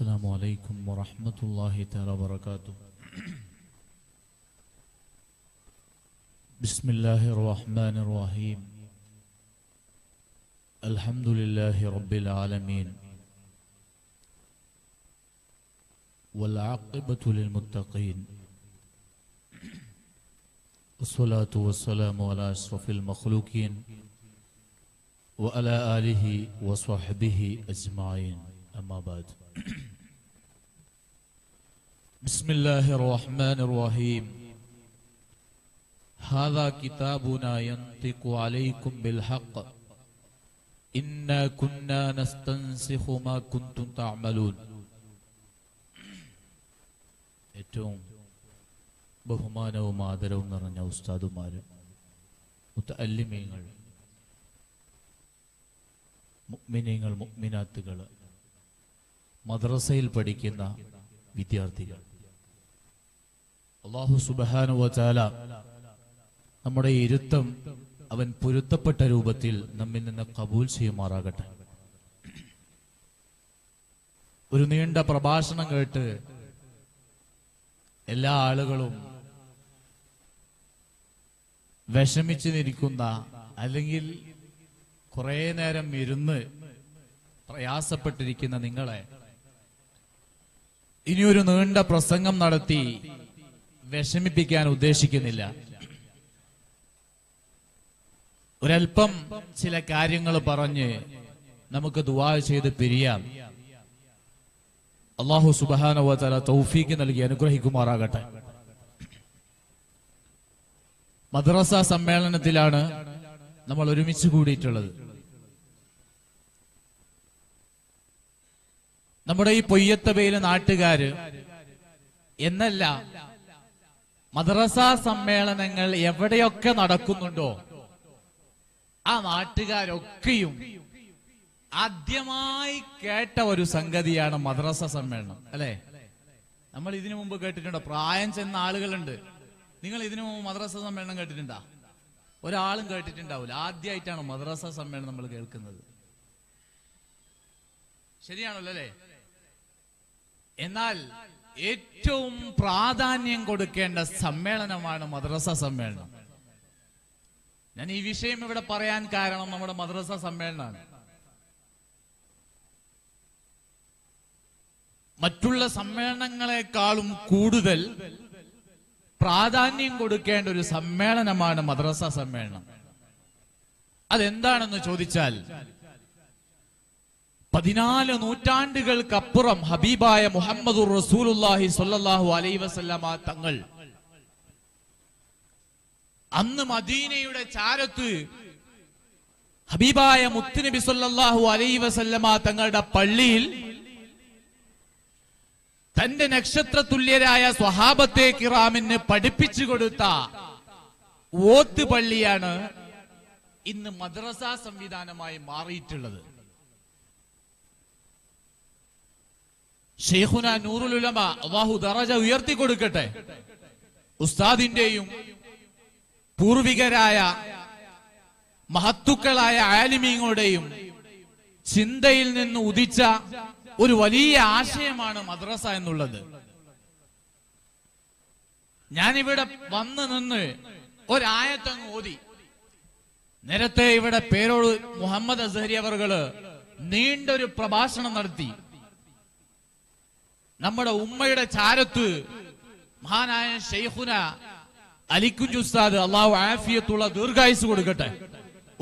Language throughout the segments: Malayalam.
السلام عليكم ورحمة الله تعالى وبركاته بسم الله الرحمن الرحيم الحمد لله رب العالمين والعاقبة للمتقين الصلاة والسلام على أشرف المخلوقين وعلى آله وصحبه أجمعين أما بعد بسم الله الرحمن الرحيم هذا كتابنا ينطق عليكم بالحق إنا كنا نستنسخ ما كنتم تعملون ഏറ്റവും ബഹുമാനവും ആദരവും നിറഞ്ഞ ഉസ്താദുമാര് മുത്തഅല്ലിമീങ്ങൾ മുഅ്മിനീങ്ങൾ മുഅ്മിനാത്തുകൾ മദ്രസയിൽ പഠിക്കുന്ന വിദ്യാർത്ഥികൾ അല്ലാഹു സുബ്ഹാനഹു വ തആല നമ്മുടെ ഇരുത്തം അവൻ പൊരുത്തപ്പെട്ട രൂപത്തിൽ നമ്മിൽ നിന്ന് കബൂൽ ചെയ്യുമാറാകട്ടെ. ഒരു നീണ്ട പ്രഭാഷണം കേട്ട് എല്ലാ ആളുകളും വിഷമിച്ച് നിൽക്കുന്ന അല്ലെങ്കിൽ കുറേ നേരം ഇരുന്ന് പ്രയാസപ്പെട്ടിരിക്കുന്ന നിങ്ങളെ ഇനിയൊരു നീണ്ട പ്രസംഗം നടത്തി വിഷമിപ്പിക്കാൻ ഉദ്ദേശിക്കുന്നില്ല. ഒരൽപ്പം ചില കാര്യങ്ങൾ പറഞ്ഞ് നമുക്ക് ദുആ ചെയ്ത് പിരിയാം. അല്ലാഹു സുബ്ഹാനഹു വ തആല തൗഫീഖ് നൽകി അനുഗ്രഹിക്കുമാറാകട്ടെ. മദ്രസ സമ്മേളനത്തിലാണ് നമ്മൾ ഒരുമിച്ച് കൂടിയിട്ടുള്ളത്. നമ്മുടെ ഈ പൊയ്യത്തബയിലെ നാട്ടുകാര് എന്നല്ല, മദ്രസ സമ്മേളനങ്ങൾ എവിടെയൊക്കെ നടക്കുന്നുണ്ടോ ആ നാട്ടുകാരൊക്കെയും ആദ്യമായി കേട്ട ഒരു സംഗതിയാണ് മദ്രസ സമ്മേളനം. അല്ലെ, നമ്മൾ ഇതിനു മുമ്പ് കേട്ടിട്ടുണ്ടോ? പ്രായം ചെന്ന ആളുകളുണ്ട്. നിങ്ങൾ ഇതിനു മുമ്പ് മദ്രസ സമ്മേളനം കേട്ടിട്ടുണ്ടോ? ഒരാളും കേട്ടിട്ടുണ്ടാവില്ല. ആദ്യമായിട്ടാണ് മദ്രസ സമ്മേളനം നമ്മൾ കേൾക്കുന്നത്. ശരിയാണല്ലോ അല്ലേ? എന്നാൽ ഏറ്റവും പ്രാധാന്യം കൊടുക്കേണ്ട സമ്മേളനമാണ് മദ്രസ സമ്മേളനം. ഞാൻ ഈ വിഷയം ഇവിടെ പറയാൻ കാരണം നമ്മുടെ മദ്രസ സമ്മേളനമാണ്. മറ്റുള്ള സമ്മേളനങ്ങളെക്കാളും കൂടുതൽ പ്രാധാന്യം കൊടുക്കേണ്ട ഒരു സമ്മേളനമാണ് മദ്രസ സമ്മേളനം. അതെന്താണെന്ന് ചോദിച്ചാൽ, 14 നൂറ്റാണ്ടുകൾക്കപ്പുറം ഹബീബായ മുഹമ്മദുർ റസൂലുള്ളാഹി സ്വല്ലല്ലാഹു അലൈഹി വസല്ലമ തങ്ങൾ അന്ന് മദീനയുടെ ചാരത്ത് ഹബീബായ മുത്തുനബി സ്വല്ലല്ലാഹു അലൈഹി വസല്ലമ തങ്ങളുടെ പള്ളിയിൽ തന്റെ നക്ഷത്ര തുല്യരായ സ്വഹാബത്തെ കിറാമിന് പഠിപ്പിച്ചു കൊടുത്ത ഓത്ത് പള്ളിയാണ് ഇന്ന് മദ്രസ സംവിധാനമായി മാറിയിട്ടുള്ളത്. ശൈഖുന നൂറുൽ ഉലമ അല്ലാഹു ദറജ ഉയർത്തി കൊടുക്കട്ടെ, ഉസ്താദിന്റെയും പൂർവികരായ മഹത്തുക്കളായ ആലിമീങ്ങളുടെയും ചിന്തയിൽ നിന്ന് ഉദിച്ച ഒരു വലിയ ആശയമാണ് മദ്രസ എന്നുള്ളത്. ഞാനിവിടെ വന്ന് നിന്ന് ഒരായത്തങ്ങ് ഓതി. നേരത്തെ ഇവിടെ പേരോട് മുഹമ്മദ് അസ്ഹരി അവർകള് നീണ്ടൊരു പ്രഭാഷണം നടത്തി. നമ്മുടെ ഉമ്മയുടെ ചാരത്ത് മഹാനായ ശൈഖുന അലിക്കുഞ്ഞ് ഉസ്താദ്, അല്ലാഹു ആഫിയത്തുള്ള ദീർഘായുസ് കൊടുക്കട്ടെ,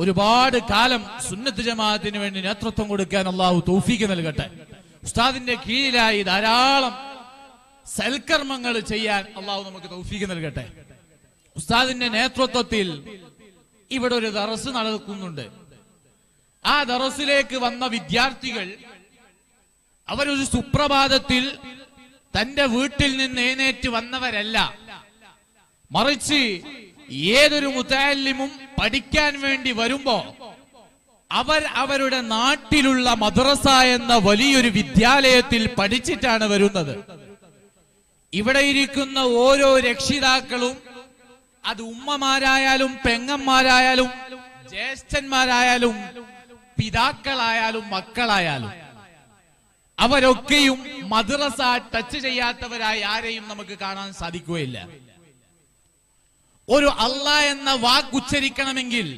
ഒരുപാട് കാലം സുന്നത്ത് ജമാഅത്തിന് വേണ്ടി നേതൃത്വം കൊടുക്കാൻ അല്ലാഹു തൗഫീഖ് നൽകട്ടെ. ഉസ്താദിന്റെ കീഴിലായി ധാരാളം സൽക്കർമ്മങ്ങൾ ചെയ്യാൻ അല്ലാഹു നമുക്ക് തൗഫീഖ് നൽകട്ടെ. ഉസ്താദിന്റെ നേതൃത്വത്തിൽ ഇവിടെ ഒരു ദറസ് നടക്കുന്നുണ്ട്. ആ ദറസിലേക്ക് വന്ന വിദ്യാർത്ഥികൾ അവരൊരു സുപ്രഭാതത്തിൽ തന്റെ വീട്ടിൽ നിന്ന് എഴുന്നേറ്റ് വന്നവരല്ല, മറിച്ച് ഏതൊരു മുതഅല്ലിമും പഠിക്കാൻ വേണ്ടി വരുമ്പോ അവർ അവരുടെ നാട്ടിലുള്ള മദ്രസ എന്ന വലിയൊരു വിദ്യാലയത്തിൽ പഠിച്ചിട്ടാണ് വരുന്നത്. ഇവിടെ ഇരിക്കുന്ന ഓരോ രക്ഷിതാക്കളും, അത് ഉമ്മമാരായാലും പെങ്ങന്മാരായാലും ജ്യേഷ്ഠന്മാരായാലും പിതാക്കളായാലും മക്കളായാലും, അവരൊക്കെയും മദ്രസ ടച്ച് ചെയ്യാത്തവരായി ആരെയും നമുക്ക് കാണാൻ സാധിക്കുകയില്ല. ഒരു അല്ലാഹ് എന്ന വാക്കുച്ചരിക്കണമെങ്കിൽ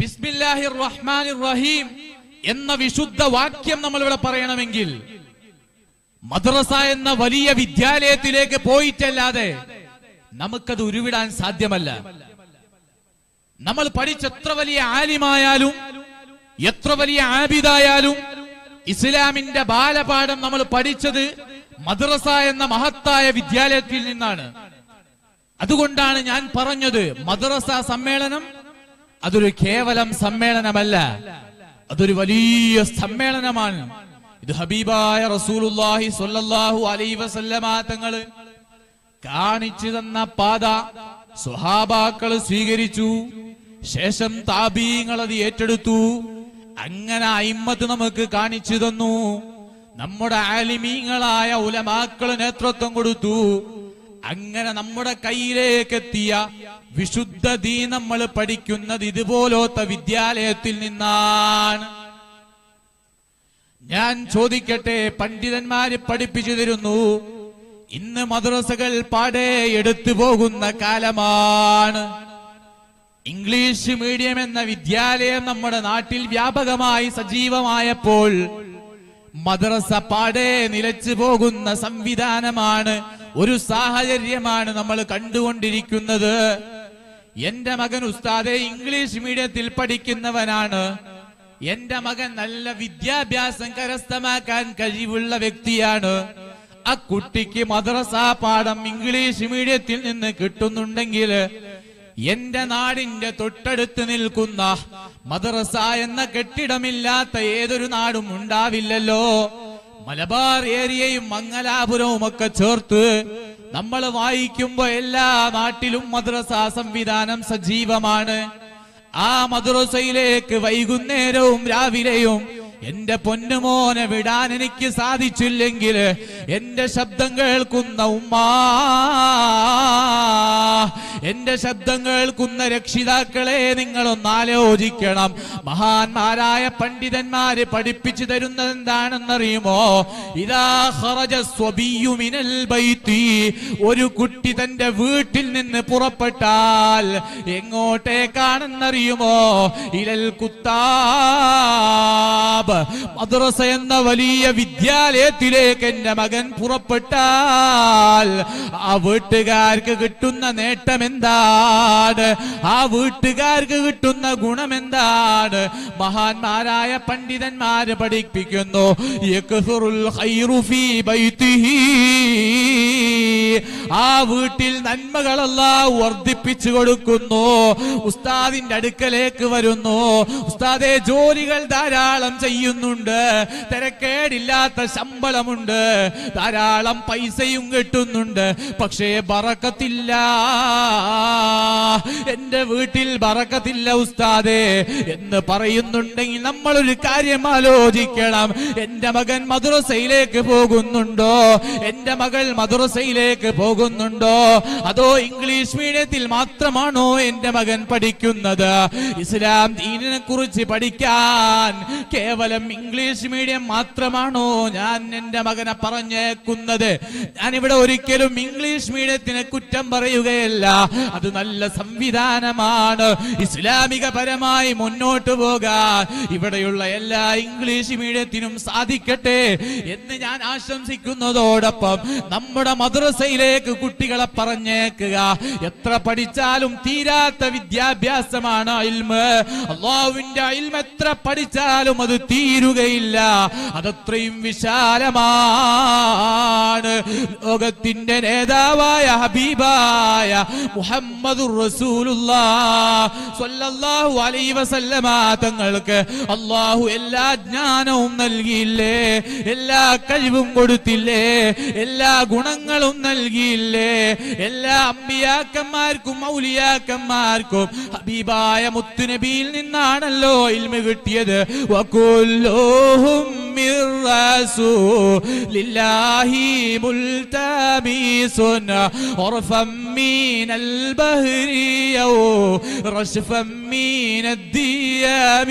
ബിസ്മില്ലാഹിർ റഹ്മാനിർ റഹീം എന്ന വിശുദ്ധ വാക്യം നമ്മൾ ഇവിടെ പറയണമെങ്കിൽ മദ്രസ എന്ന വലിയ വിദ്യാലയത്തിലേക്ക് പോയിട്ടല്ലാതെ നമുക്കത് ഉരുവിടാൻ സാധ്യമല്ല. നമ്മൾ പഠിച്ചെത്ര വലിയ ആലിമായാലും എത്ര വലിയ ആബിദായാലും ഇസ്ലാമിന്റെ ബാലപാഠം നമ്മൾ പഠിച്ചത് മദ്രസ എന്ന മഹത്തായ വിദ്യാലയത്തിൽ നിന്നാണ്. അതുകൊണ്ടാണ് ഞാൻ പറഞ്ഞത് മദ്രസ സമ്മേളനം അതൊരു കേവലം സമ്മേളനമല്ല, അതൊരു വലിയ സമ്മേളനമാണ്. ഇത് ഹബീബായ റസൂലുള്ളാഹി സ്വല്ലല്ലാഹു അലൈഹി വസല്ലമ തങ്ങൾ കാണിച്ചു തന്ന പാത സ്വഹാബാക്കൾ സ്വീകരിച്ചു, ശേഷം താബീങ്ങൾ അത് ഏറ്റെടുത്തു. അങ്ങനെ അയിമ്മത്ത് നമുക്ക് കാണിച്ചു തന്നു, നമ്മുടെ ആലിമീങ്ങളായ ഉലമാക്കൾ നേതൃത്വം കൊടുത്തു. അങ്ങനെ നമ്മുടെ കയ്യിലേക്കെത്തിയ വിശുദ്ധ ദീൻ നമ്മൾ പഠിക്കുന്നത് ഇതുപോലത്തെ വിദ്യാലയത്തിൽ നിന്നാണ്. ഞാൻ ചോദിക്കട്ടെ, പണ്ഡിതന്മാര് പഠിപ്പിച്ചു തരുന്നു, ഇന്ന് മദ്രസകൾ പാടെ എടുത്തു പോകുന്ന കാലമാണ്. ഇംഗ്ലീഷ് മീഡിയം എന്ന വിദ്യാലയം നമ്മുടെ നാട്ടിൽ വ്യാപകമായി സജീവമായപ്പോൾ മദ്രസ പാടെ നിലച്ചു പോകുന്ന സംവിധാനമാണ്, ഒരു സാഹചര്യമാണ് നമ്മൾ കണ്ടുകൊണ്ടിരിക്കുന്നത്. എന്റെ മകൻ ഉസ്താദെ ഇംഗ്ലീഷ് മീഡിയത്തിൽ പഠിക്കുന്നവനാണ്, എന്റെ മകൻ നല്ല വിദ്യാഭ്യാസം കരസ്ഥമാക്കാൻ കഴിവുള്ള വ്യക്തിയാണ്, ആ കുട്ടിക്ക് മദ്രസ പാഠം ഇംഗ്ലീഷ് മീഡിയത്തിൽ നിന്ന് കിട്ടുന്നുണ്ടെങ്കിൽ എന്റെ നാടിന്റെ തൊട്ടടുത്ത് നിൽക്കുന്ന മദ്രസ എന്ന കെട്ടിടമില്ലാത്ത ഏതൊരു നാടും ഉണ്ടാവില്ലല്ലോ. മലബാർ ഏരിയയും മംഗലാപുരവും ഒക്കെ ചേർത്ത് നമ്മൾ വായിക്കുമ്പോ എല്ലാ നാട്ടിലും മദ്രസ സംവിധാനം സജീവമാണ്. ആ മദ്രസയിലേക്ക് വൈകുന്നേരവും രാവിലെയും എന്റെ പൊന്നുമോനെ വിടാൻ എനിക്ക് സാധിച്ചില്ലെങ്കിൽ എന്റെ ശബ്ദം കേൾക്കുന്ന ഉമ്മ, എന്റെ ശബ്ദം കേൾക്കുന്ന രക്ഷിതാക്കളെ നിങ്ങളൊന്ന് ആലോചിക്കണം. മഹാന്മാരായ പണ്ഡിതന്മാര് പഠിപ്പിച്ചു തരുന്നത് എന്താണെന്നറിയുമോ? ഇദാ ഖറജ സ്വബിയ്യു മിനൽ ബൈതി, ഒരു കുട്ടി തന്റെ വീട്ടിൽ നിന്ന് പുറപ്പെട്ടാൽ എങ്ങോട്ടേക്കാണെന്നറിയുമോ? ഇലൽ കുത്താബ്, മദ്രസ എന്ന വലിയ വിദ്യാലയത്തിലേക്ക് എന്റെ മകൻ പുറപ്പെട്ടാൽ ആ വീട്ടുകാർക്ക് കിട്ടുന്ന നേട്ടം എന്താണ്? ആ വീട്ടുകാർക്ക് കിട്ടുന്ന ഗുണം എന്താണ്? മഹാന്മാരായ പണ്ഡിതന്മാര് പഠിപ്പിക്കുന്നു, യക്ഫുറുൽ ഖൈറു ഫീ ബൈതിഹി, ആ വീട്ടിൽ നന്മകളെല്ലാം വർദ്ധിപ്പിച്ചു കൊടുക്കുന്നു. ഉസ്താദിന്റെ അടുക്കലേക്ക് വരുന്നു, ഉസ്താദെ ജോലികൾ ധാരാളം ചെയ്യുന്നുണ്ട്, തിരക്കേടില്ലാത്ത ശമ്പളമുണ്ട്, ധാരാളം പൈസയും കിട്ടുന്നുണ്ട്, പക്ഷേ ബറക്കത്തില്ല, എന്റെ വീട്ടിൽ ബറക്കത്തില്ല ഉസ്താദേ എന്ന് പറയുന്നുണ്ടെങ്കിൽ നമ്മളൊരു കാര്യം ആലോചിക്കണം. എന്റെ മകൻ മദ്രസയിലേക്ക് പോകുന്നുണ്ടോ? എന്റെ മകൾ മദ്രസയിലേക്ക് പോകുന്നുണ്ടോ? അതോ ഇംഗ്ലീഷ് മീഡിയത്തിൽ മാത്രമാണോ എന്റെ മകൻ പഠിക്കുന്നത്? ഇസ്ലാം ദീനിനെ കുറിച്ച് പഠിക്കാൻ കേവലം ഇംഗ്ലീഷ് മീഡിയം മാത്രമാണോ ഞാൻ എന്റെ മകനെ പറഞ്ഞേക്കുന്നത്? ഞാനിവിടെ ഒരിക്കലും ഇംഗ്ലീഷ് മീഡിയത്തിനെ കുറ്റം പറയുകയല്ല, അത് നല്ല സംവിധാനമാണ്. ഇസ്ലാമികപരമായി മുന്നോട്ട് പോകാൻ ഇവിടെയുള്ള എല്ലാ ഇംഗ്ലീഷ് മീഡിയത്തിനും സാധിക്കട്ടെ എന്ന് ഞാൻ ആശംസിക്കുന്നതോടൊപ്പം നമ്മുടെ മദ്രസയിലേക്ക് കുട്ടികളെ പറഞ്ഞേക്കുക. എത്ര പഠിച്ചാലും തീരാത്ത വിദ്യാഭ്യാസമാണ് ഇൽമ്. അല്ലാഹുവിന്റെ ഇൽമ് എത്ര പഠിച്ചാലും അത് തീരുകയില്ല, അതത്രയും വിശാലമാണ്. ലോകത്തിന്റെ നേതാവായ ഹബീബായ മുഹമ്മദുർ റസൂലുള്ളാഹി സ്വല്ലല്ലാഹു അലൈഹി വസല്ലമ തങ്ങൾക്ക് അല്ലാഹു എല്ലാ ജ്ഞാനവും നൽകിയില്ലേ? എല്ലാ കഴിവും കൊടുത്തില്ലേ? എല്ലാ ഗുണങ്ങളും നൽകിയില്ലേ? എല്ലാ അമ്പിയാക്കന്മാർക്കും മൗലിയാക്കന്മാർക്കും ഹബീബായ മുത്തുനബിയിൽ നിന്നാണല്ലോ ഇൽമ കിട്ടിയത്. وكلهم من رسول الله ملتبس عرفا من البهر أو رشفا من الديام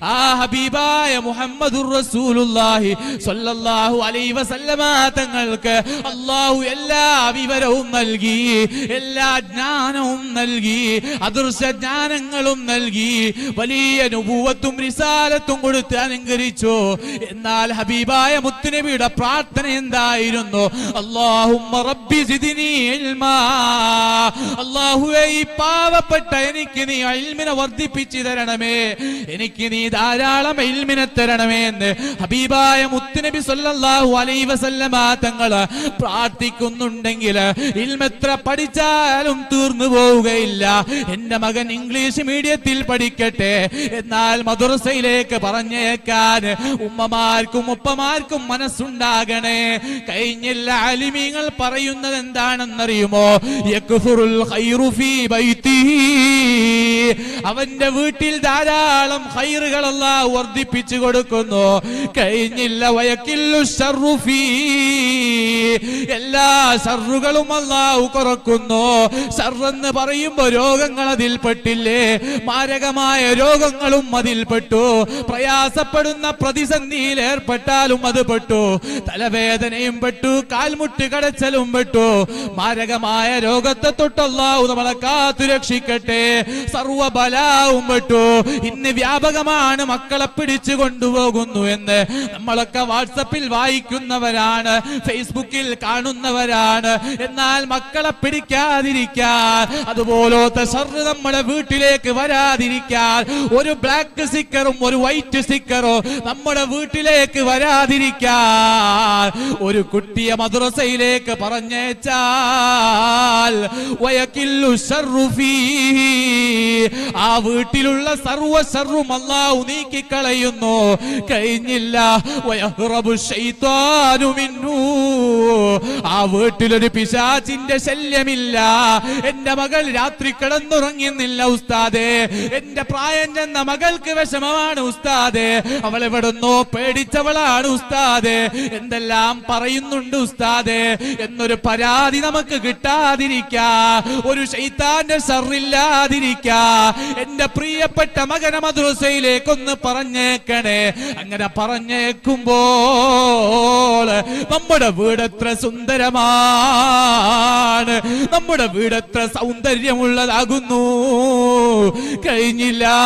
Habiba Muhammadur Rasulullah Sallallahu Alaihi Wasallam Tangalka Allahu Ella Vivarahum Nalgi Ella Adnanahum Nalgi Adursa Adnanangalum Nalgi Valiya Nubuvatum Risalatum Kudutu Anangaricho Innal Habiba Muttinibida Pratana Endairunno Allahumma Rabbi Zidini Ilma Allahu Ei Pavapatta Enikini Ilmina Vardipichidaraname Enikini Daralam Ilmina Teraname Habiba Muttinebi Sallallahu Alaihi Wasallam Tangala Pratikundangila Ilmetra Padichalum Turnuvogailla Endamagan English Media Til Padicate Etnal Madursaileka Paranyakan Umamarkum Upamarkum Manasundagane Kainilla Alimingal Parayunan Dananarimo Yakufurul Khairufi Baiti Avanda Vutil Dadalam Khairgallah Wardi Pichigodokono Kainilla Wayakillu Sarrufi Ella Sarrugalum Allah Ukarakuno Sarran Parayimbo Yogangala Dilpatile Maragamaya Yogangalum Madilpato Prayasapaduna Pradisandil Air Patalum Madapato Talavedaname Patu Kalmutikata Salumbato Maragamaya Yogata Totala Udamalaka Turakshikate Sarua Bala Umbato in the Vyabagaman Makalapidichigunduogundu in the Malaka WhatsAppil Vaikunavaran Facebookil Kanunavaran in Al Makalapidika Dirika Adabolo Tasarra Madavutilek Vara Dirika or a black sticker or a white sticker or Namadavutilek Vara Dirika or you could be a Madrasailek Paranetal Wayakilu Sarufi Avutilula Sarua Sarum Allah Niki Kalayuno Kainilla Wayahrabu Shaitanu Minu Avutilari Pisat in the Selamilla and the Magal Ratri Kalandurang in Laustade and the Prayan and the Magal Kavasamaman Ustade Avaleverno Peditavalan Ustade and the Lam Parayundustade and the Paradinamaka Gita Dirika or Shaitan Sarilla Dirika and the Priya Patamagana Madrosele Kun Paranekane and the Paranekumbo Namada Vudatra Sundaraman Namada Vudatra Soundariamula Agunu Kainila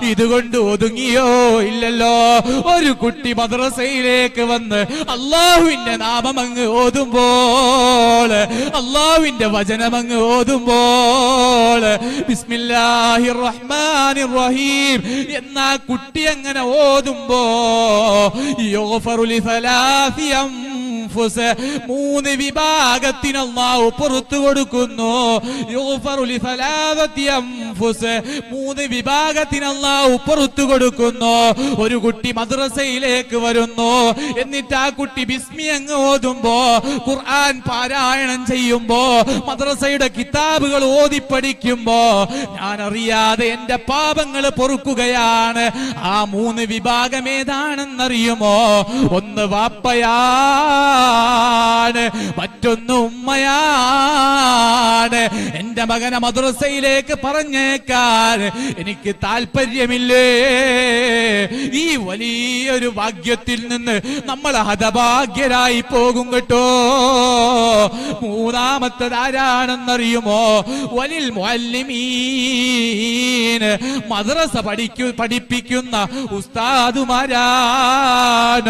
Idugundu Dungio Illalo or you could be Madrasele Kavan Allah in the Nabamang Odumbol Allah in the Vajanamang Odumbol Bismillahirrahmanirrahim Yenna Kutiangana Odumbo Yofaruli Falathiam Mune Vibagatina Lao Portuguno, Yofaruli Falatiam Fuse, Mune Vibagatina Lao Portuguno, or you could be Madrasailek Varuno, and Nita could be Bismian Odumbo, Kuran Parayan and Sayumbo, Madrasaida Kitab Odi Padicumbo, Nanaria, the end of Pabangala Porcugayan, Amune Vibaga Medan and Nariumo, on the Vapaya. Mayan and the Magana Madrasailek Paranekar in Kital Padiamile Ivali Vagatin Namalahadaba Gerai Pogungato Mudamatadaran and Narimo Walil Mualimin Madrasa Padiku Padipikuna Ustadu Maran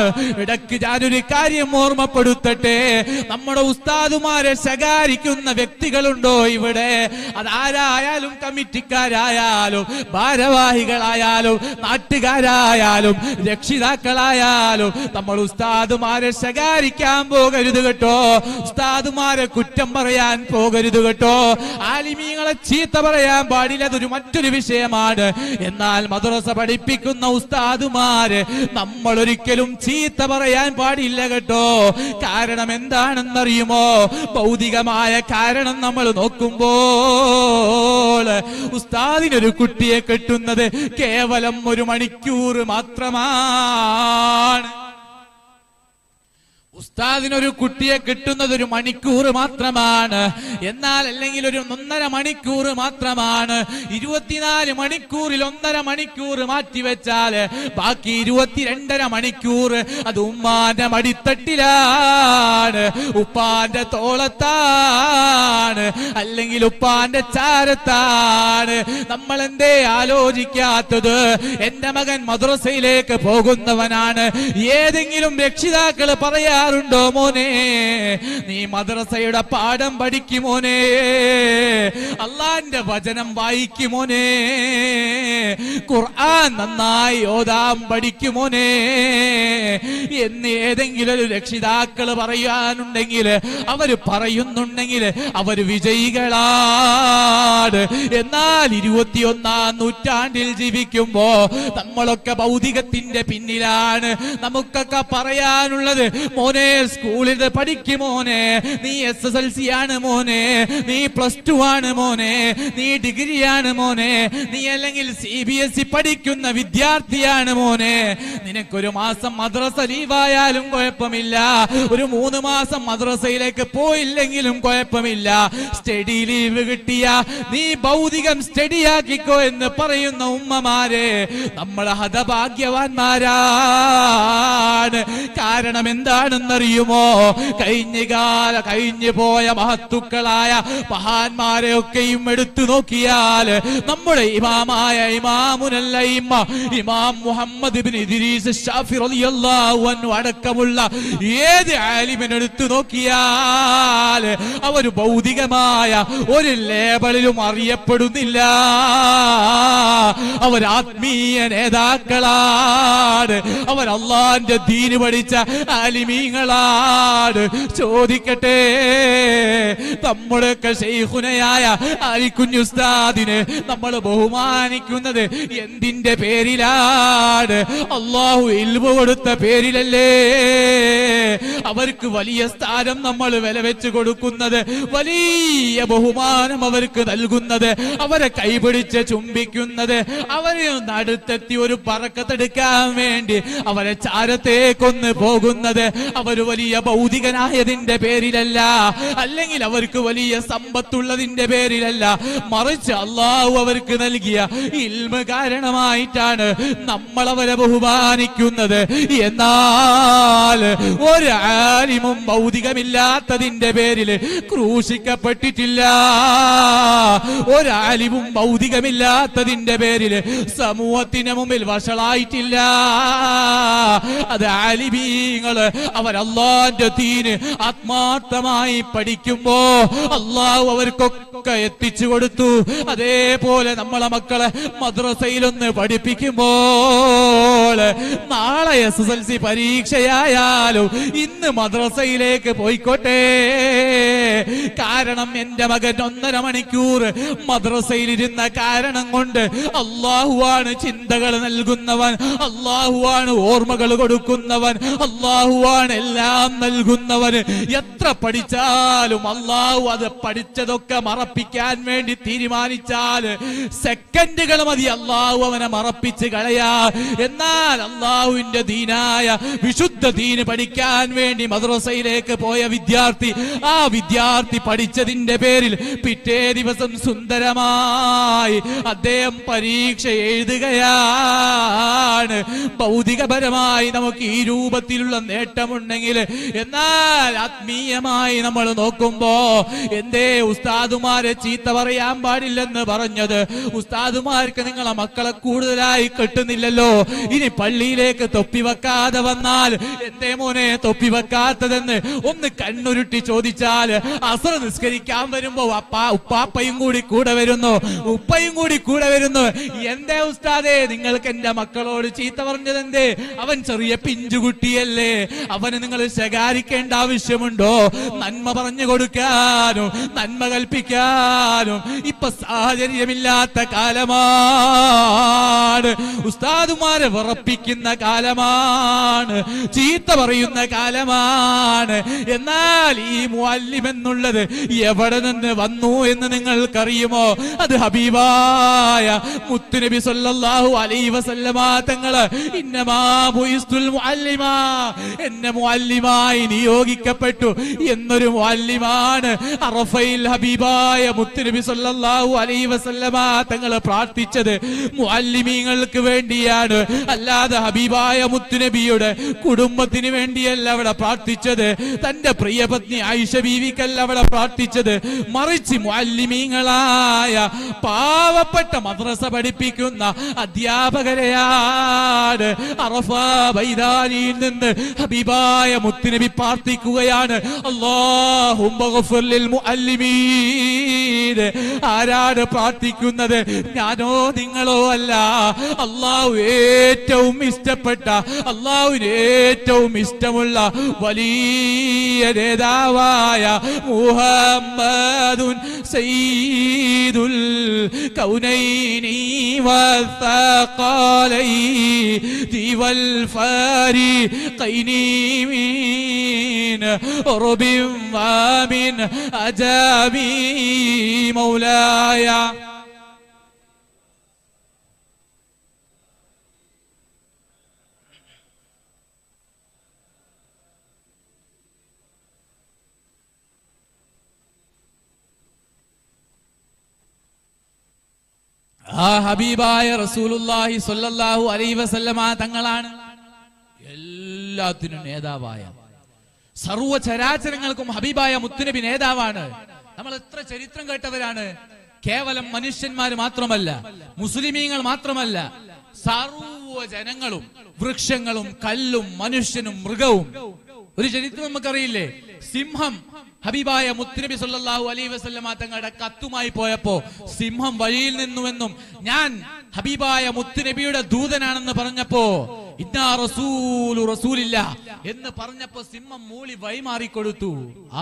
Dakidadu Kari Morma. Padutate, Namada Ustadumare Sagarikuna Vectigalundo, Ivade, Adayalum Kamitikarayalum, Badava Higalayalum, Matigarayalum, Dexidakalayalum, Namarustadumare Sagarikambo Garidugato, Stadumare Kutamarayan Pogaridugato, Alimila Chitabarayan, Badila Dumaturivishemad, Enal Madrasabadi Pikuna Ustadumare, Namarurikelum Chitabarayan, Badilegato. Karanamenda and Narimo, Baudigamaya Karan and Namal Okumbo Ustadi Rukutia Katuna, Kevalam Murumanikur Matraman. ഉസ്താദിനൊരു കുട്ടിയെ കിട്ടുന്നത് ഒരു മണിക്കൂർ മാത്രമാണ് എന്നാൽ അല്ലെങ്കിൽ ഒരു 1.5 മണിക്കൂർ മാത്രമാണ് 24 മണിക്കൂറിൽ 1.5 മണിക്കൂർ മാറ്റി വെച്ചാൽ ബാക്കി 22.5 മണിക്കൂർ അത് ഉമ്മാന്റെ മടിത്തട്ടിലാണ് ഉപ്പാന്റെ തോളത്താണ് അല്ലെങ്കിൽ ഉപ്പാന്റെ ചാരത്താണ് നമ്മൾ എന്തേ ആലോചിക്കാത്തത് എൻ്റെ മകൻ മദ്രസയിലേക്ക് പോകുന്നവനാണ് ഏതെങ്കിലും രക്ഷിതാക്കൾ പറയാ ുണ്ടോ മോനെ നീ മദ്രസയുടെ പാഠം പഠിക്കുമോനെ അല്ലാഹുവിന്റെ വചനം വായിക്കുമോനെ ഖുർആൻ നന്നായി ഓതാൻ പഠിക്കുമോനെ എന്ന് ഏതെങ്കിലും ഒരു രക്ഷിതാക്കൾ പറയാനുണ്ടെങ്കിൽ അവർ പറയുന്നുണ്ടെങ്കിൽ അവർ വിജയികളാണ് എന്നാൽ 21-ാം നൂറ്റാണ്ടിൽ ജീവിക്കുമ്പോ നമ്മളൊക്കെ ഭൗതികത്തിന്റെ പിന്നിലാണ് നമുക്കൊക്കെ പറയാനുള്ളത് മോനെ സ്കൂളിൽ പഠിക്കും മോനെ നീ SSLC ആണ് മോനെ നീ +2 ആണ് മോനെ നീ ഡിഗ്രി ആണ് മോനെ നീ അല്ലെങ്കിൽ CBSE പഠിക്കുന്ന വിദ്യാർത്ഥിയാണ് മോനെ നിനക്കൊരു മാസം മദ്രസ ലീവായാലും കുഴപ്പമില്ല ഒരു 3 മാസം മദ്രസയിലേക്ക് പോയില്ലെങ്കിലും കുഴപ്പമില്ല സ്റ്റഡി ലീവ് കിട്ടിയ നീ ഭൗതികം സ്റ്റഡിയാക്കിക്കോ എന്ന് പറയുന്ന ഉമ്മമാരെ നമ്മൾ ഹതഭാഗ്യവാന്മാരാണ് കാരണം എന്താണെന്നറിയുമോ കഴിഞ്ഞു പോയ മഹത്തുക്കളായ മഹാന്മാരെ ഒക്കെയും എടുത്തു നോക്കിയാൽ നമ്മുടെ ഇമാമായ ഇമാമുനല്ല ഇമാം മുഹമ്മദ് ഇബ്നു ഇദ്രീസ് ശാഫി റളിയല്ലാഹു അൻഹു അടക്കമുള്ള ഏത് ആലിമിനെ എടുത്തു നോക്കിയാൽ അവർ ഭൗതികമായ ഒരു ലേബലിലും അറിയപ്പെടുന്നില്ല അവർ ആത്മീയ നേതാക്കളാണ് അവർ അല്ലാഹുവിന്റെ ദീന് പഠിച്ച ആലിമീങ്ങളാണ് ചോദിക്കട്ടെ നമ്മുടെയൊക്കെ ശൈഖുനയായ ആലിക്കുഞ്ഞു ഉസ്താദിനെ നമ്മൾ ബഹുമാനിക്കുന്നത് എന്തിന്റെ പേരിലാണ് അല്ലാഹു ഇൽമു കൊടുത്ത പേരിലല്ലേ അവർക്ക് വലിയ സ്ഥാനം നമ്മൾ വില വെച്ച് കൊടുക്കുന്നത് വലിയ ബഹുമാനം അവർക്ക് നൽകുന്നത് അവരെ കൈപിടിച്ച് ചുംബിക്കുന്നത് അവരെ നടുത്തെത്തി ഒരു പറക്കത്തെടുക്കാൻ വേണ്ടി അവരെ ചാരത്തേക്കൊന്ന് പോകുന്നത് അവർ വലിയ ഭൗതികനായതിന്റെ പേരിലല്ല അല്ലെങ്കിൽ അവർക്ക് വലിയ സമ്പത്തുള്ളതിന്റെ പേരിലല്ല മറിച്ച് അല്ലാഹു അവർക്ക് നൽകിയ ഇൽമ കാരണമായിട്ടാണ് നമ്മൾ അവരെ ബഹുമാനിക്കുന്നത് എന്നാൽ ഒരു ആലിമും ഭൗതികമില്ലാത്തതിന്റെ പേരിൽ ക്രൂശിക്കപ്പെട്ടിട്ടില്ല ഒരു ആലിമും ഭൗതികമില്ലാത്തതിന്റെ പേരിൽ സമൂഹത്തിന് മുമ്പിൽ വഷളായിട്ടില്ല അത് ആലിമീങ്ങള് അവർ അല്ലാഹുവിന്റെ ദീന് ആത്മാർത്ഥമായി പഠിക്കുമ്പോ അല്ലാഹു അവർക്കൊക്കെ എത്തിച്ചു കൊടുത്തു അതേപോലെ നമ്മളെ മക്കളെ മദ്രസയിലൊന്ന് പഠിപ്പിക്കുമ്പോൾ നാളെ SSLC പരീക്ഷയായാലും ഇന്ന് മദ്രസയിലേക്ക് പോയിക്കോട്ടെ കാരണം എന്റെ മകൻ 1.5 മണിക്കൂർ മദ്രസയിലിരുന്ന കാരണം കൊണ്ട് അല്ലാഹുവാണ് ചിന്തകൾ നൽകുന്നവൻ അല്ലാഹുവാണ് ഓർമ്മകൾ കൊടുക്കുന്നവൻ അല്ലാഹുവാണ് എല്ലാം നൽകുന്നവൻ എത്ര പഠിച്ചാലും അല്ലാഹു അത് പഠിച്ചതൊക്കെ മറപ്പിക്കാൻ വേണ്ടി തീരുമാനിച്ചാൽ സെക്കൻഡുകൾ മതി അല്ലാഹു അവനെ മറപ്പിച്ച് കളയാ എന്നാൽ അല്ലാഹുവിന്റെ ദീനായ വിശുദ്ധ ദീന് പഠിക്കാൻ വേണ്ടി മദ്രസയിലേക്ക് പോയ വിദ്യാർത്ഥി ആ വിദ്യാർത്ഥി പഠിച്ചതിന്റെ പേരിൽ പിറ്റേ ദിവസം സുന്ദരമായി അദ്ദേഹം പരീക്ഷ എഴുതുകയാണ് ഭൗതികപരമായി നമുക്ക് ഈ രൂപത്തിലുള്ള നേട്ടമുണ്ടെങ്കിൽ എന്നാൽ ആത്മീയമായി നമ്മൾ നോക്കുമ്പോ എന്തേ ഉസ്താദുമാരെ ചീത്ത പറയാൻ പാടില്ലെന്ന് പറഞ്ഞത് ഉസ്താദുമാർക്ക് നിങ്ങളെ മക്കളെ കൂടുതലായി കെട്ടുന്നില്ലല്ലോ ഇനി പള്ളിയിലേക്ക് തൊപ്പി വെക്കാതെ വന്നാൽ എന്തേ മോനെ തൊപ്പി വെക്കാത്തതെന്ന് ഒന്ന് കണ്ണുരുട്ടി ചോദിച്ചാൽ അസർ നിസ്കരിക്കാൻ വരുമ്പോ ഉപ്പാപ്പയും കൂടെ വരുന്നു ഉപ്പയും കൂടെ വരുന്നു എന്തേ ഉസ്താദേ നിങ്ങൾക്ക് എന്റെ മക്കളോട് ചീത്ത പറഞ്ഞതെന്തേ അവൻ ചെറിയ പിഞ്ചുകുട്ടിയല്ലേ അവന് നിങ്ങൾ ശകാരിക്കേണ്ട ആവശ്യമുണ്ടോ നന്മ പറഞ്ഞു കൊടുക്കാനും നന്മ കൽപ്പിക്കാനും ഇപ്പൊ സാഹചര്യമില്ലാത്ത കാലമാണ് ഉസ്താദുമാരെ വിറപ്പിക്കുന്ന കാലമാണ് കാലമാണ്, ചീത്ത പറയുന്ന കാലമാണ്. എന്നാൽ ഈ മുഅല്ലിം എന്നുള്ളത് എവിടെ നിന്ന് വന്നു എന്ന് നിങ്ങൾക്കറിയുമോ? അത് ഹബീബായ മുത്തുനബി സല്ലല്ലാഹു അലൈഹി വസല്ലമ തങ്ങൾ ഇന്നമാ ബുഇസ്തുൽ മുഅല്ലിമ, എന്നെ മുഅല്ലിമായി നിയോഗിക്കപ്പെട്ടു എന്നൊരു മുഅല്ലിമാണ്. അറഫയിൽ ഹബീബായ മുത്തുനബി സല്ലല്ലാഹു അലൈഹി വസല്ലമ തങ്ങൾ പ്രാർത്ഥിച്ചത് മുഅല്ലിമീങ്ങൾക്ക് വേണ്ടിയാണ്, അല്ലാതെ ഹബീബായ മുത്തുനബിയുടെ കുടുംബത്തിന് വേണ്ടിയല്ല അവിടെ പ്രാർത്ഥിച്ചത്, തന്റെ പ്രിയപത്നി ആയിഷ ബീവിക്കല്ല അവിടെ പ്രാർത്ഥിച്ചത്. മറിച്ച് മുഅല്ലിമീങ്ങളായ പാവപ്പെട്ട മദ്രസ പഠിപ്പിക്കുന്ന അധ്യാപകരെയാണ് അറഫാ മൈതാനിയിൽ നിന്ന് ഹബീബായ മുത്തുനബി പ്രാർത്ഥിക്കുകയാണ്, അല്ലാഹുമ്മ ഗഫിർ ലിൽ മുഅല്ലിമീൻ. ആരാണ് പ്രാർത്ഥിക്കുന്നത്? ഞാനോ നിങ്ങളോ അല്ല, അല്ലാഹു ഏറ്റവും ഇഷ്ടപ്പെട്ട, അല്ലാഹുവിന് ഏറ്റവും ഇഷ്ടമുള്ള വലിയ നേതാവായ മുഹമ്മദുൻ സയ്യിദുൽ കൗനൈനി വസഖലൈനി വൽ ഫാരിഖൈനി മിൻ റബ്ബി വമിൻ അജാബി മൗലായ. ആ ഹബീബായ റസൂലുള്ളാഹി സ്വല്ലല്ലാഹു അലൈഹി വസല്ലമ തങ്ങളാണ് എല്ലാത്തിനും നേതാവായ, സർവ്വ ചരാചരങ്ങൾക്കും ഹബീബായ മുത്തുനബി നേതാവാണ്. നമ്മൾ എത്ര ചരിത്രം കേട്ടവരാണ്. കേവലം മനുഷ്യന്മാർ മാത്രമല്ല, മുസ്ലിമീങ്ങൾ മാത്രമല്ല, സർവ്വ ജനങ്ങളും, വൃക്ഷങ്ങളും കല്ലും മനുഷ്യനും മൃഗവും. ഒരു ചരിത്രം നമുക്കറിയില്ലേ? സിംഹം ഹബീബായ മുത്തുനബി സല്ലല്ലാഹു അലൈഹി വസല്ലമ തങ്ങളുടെ കത്തുമായി പോയപ്പോ സിംഹം വഴിയിൽ നിന്നുവെന്നും ഞാൻ ഹബീബായ മുത്തുനബിയുടെ ദൂതനാണെന്ന് പറഞ്ഞപ്പോ ഇന്നാ റസൂലു റസൂലില്ല എന്ന് പറഞ്ഞപ്പോ സിംഹം മൂളി വൈമാറിക്കൊടുത്തു.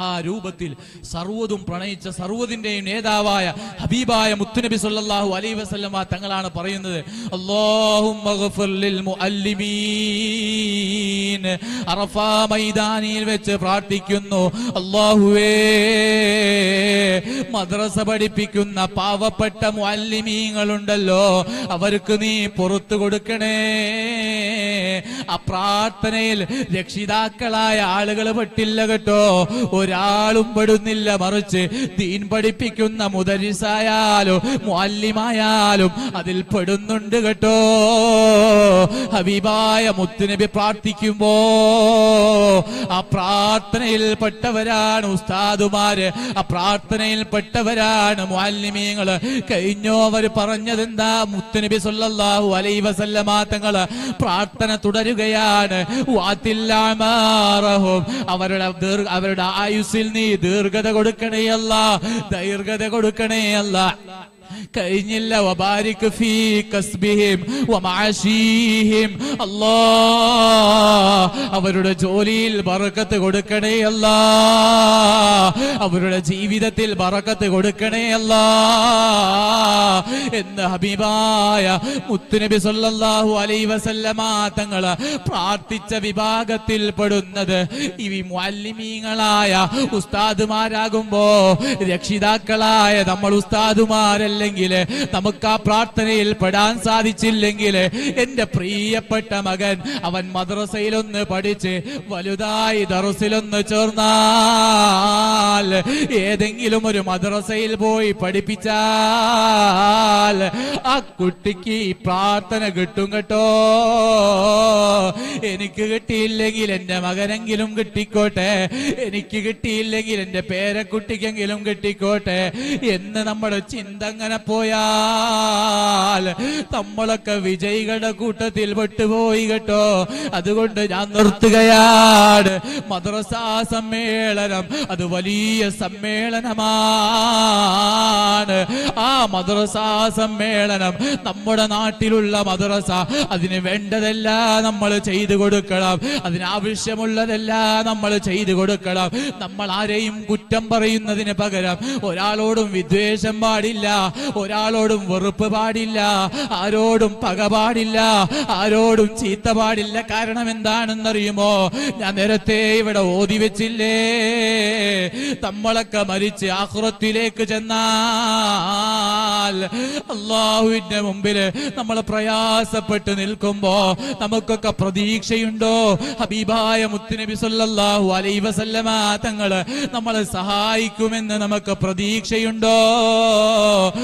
ആ രൂപത്തിൽ സർവ്വതും പ്രണയിച്ച സർവ്വതിന്റെയും നേതാവായ ഹബീബായ മുത്തുനബി സല്ലല്ലാഹു അലൈഹി വസല്ലമ തങ്ങളാണ് പറയുന്നത്, അല്ലാഹുമ്മ ഗഫിർ ലിൽ മുഅല്ലിമീൻ. അറഫാ മൈതാനിയിൽ വെച്ച് പ്രാർത്ഥിക്കുന്നു, അല്ലാഹുവേ മദ്രസ പഠിപ്പിക്കുന്ന പാവപ്പെട്ട മുഅല്ലിമീങ്ങളുണ്ടല്ലോ അവർക്ക് നീ പുറത്തു കൊടുക്കണേ. ആ പ്രാർത്ഥനയിൽ രക്ഷിതാക്കളായ ആളുകൾ പെട്ടില്ല കേട്ടോ, ഒരാളും പെടുന്നില്ല. മറിച്ച് ദീൻ പഠിപ്പിക്കുന്ന മുദരിസായാലും മുഅല്ലിമായാലും അതിൽ പെടുന്നുണ്ട് കേട്ടോ. ഹബീബായ മുത്തുനബി പ്രാർത്ഥിക്കുമ്പോ ആ പ്രാർത്ഥനയിൽ പെട്ടവരാണ് ഉസ്താദുമാര്, ആ പ്രാർത്ഥനയിൽ പെട്ടവരാണ് മുഅല്ലിമീങ്ങൾ. കഴിഞ്ഞോവർ പറഞ്ഞതെന്താ? മുത്തുനബി സല്ലല്ലാഹു അലൈഹി വസല്ലമ തങ്ങള് പ്രാർത്ഥന തുടരുകയാണ്, അവരുടെ ആയുസ്സിൽ നീ ദീർഘത കൊടുക്കണേയല്ല, ദീർഘത കൊടുക്കണേയല്ല. കഴിഞ്ഞില്ല, വബാരിക് ഫീ കസ്ബിഹിം വമാഅീഹിം അല്ലാഹ്, അവരുടെ ജോലിയിൽ ബറക്കത്ത് കൊടുക്കണേ അല്ലാഹ്, അവരുടെ ജീവിതത്തിൽ ബറക്കത്ത് കൊടുക്കണേ അല്ലാഹ് എന്ന് ഹബീബായ മുത്തുനബി സല്ലല്ലാഹു അലൈഹി വസല്ലമ തങ്ങൾ പ്രാർത്ഥിച്ച വിഭാഗത്തിൽ പെടുന്നത് ഈ മുഅല്ലിമീങ്ങളായ ഉസ്താദുമാരാകുമ്പോ രക്ഷിതാക്കളായ നമ്മൾ ഉസ്താദുമാരല്ല നമുക്ക് ആ പ്രാർത്ഥനയിൽ പെടാൻ സാധിച്ചില്ലെങ്കിൽ എന്റെ പ്രിയപ്പെട്ട മകൻ അവൻ മദ്രസയിലൊന്ന് പഠിച്ച് വലുതായി ദർസിലൊന്ന് ചേർന്നാൽ, ഏതെങ്കിലും ഒരു മദ്രസയിൽ പോയി പഠിപ്പിച്ചാൽ ആ കുട്ടിക്ക് ഈ പ്രാർത്ഥന കിട്ടും കേട്ടോ. എനിക്ക് കിട്ടിയില്ലെങ്കിൽ എന്റെ മകനെങ്കിലും കിട്ടിക്കോട്ടെ, എനിക്ക് കിട്ടിയില്ലെങ്കിൽ എന്റെ പേരക്കുട്ടിക്കെങ്കിലും കിട്ടിക്കോട്ടെ എന്ന് നമ്മുടെ ചിന്തങ്ങനെ പോയാൽ നമ്മളൊക്കെ വിജയികളുടെ കൂട്ടത്തിൽ പെട്ടുപോയി കേട്ടോ. അതുകൊണ്ട് ഞാൻ നിർത്തുകയാണ്. മദ്രസാ സമ്മേളനം അത് വലിയ സമ്മേളനമാണ്. ആ മദ്രസാ സമ്മേളനം നമ്മുടെ നാട്ടിലുള്ള മദ്രസ അതിന് വേണ്ടതെല്ലാം നമ്മൾ ചെയ്തു കൊടുക്കണം, അതിനാവശ്യമുള്ളതെല്ലാം നമ്മൾ ചെയ്തു കൊടുക്കണം. നമ്മൾ ആരെയും കുറ്റം പറയുന്നതിന് പകരം ഒരാളോടും വിദ്വേഷം പാടില്ല. ഒരാളോടും വെറുപ്പ് പാടില്ല, ആരോടും പക പാടില്ല, ആരോടും ചീത്ത പാടില്ല. കാരണം എന്താണെന്നറിയുമോ? ഞാൻ നേരത്തെ ഇവിടെ ഓതി വെച്ചില്ലേ, നമ്മളൊക്കെ മരിച്ച് ആഖിറത്തിലേക്ക് ചെന്നാൽ അല്ലാഹുവിന്റെ മുമ്പിൽ നമ്മൾ പ്രയാസപ്പെട്ട് നിൽക്കുമ്പോ നമുക്കൊക്കെ പ്രതീക്ഷയുണ്ടോ? ഹബീബായ മുത്തുനബി സല്ലല്ലാഹു അലൈഹി വസല്ലമ തങ്ങൾ നമ്മളെ സഹായിക്കുമെന്ന് നമുക്ക് പ്രതീക്ഷയുണ്ടോ?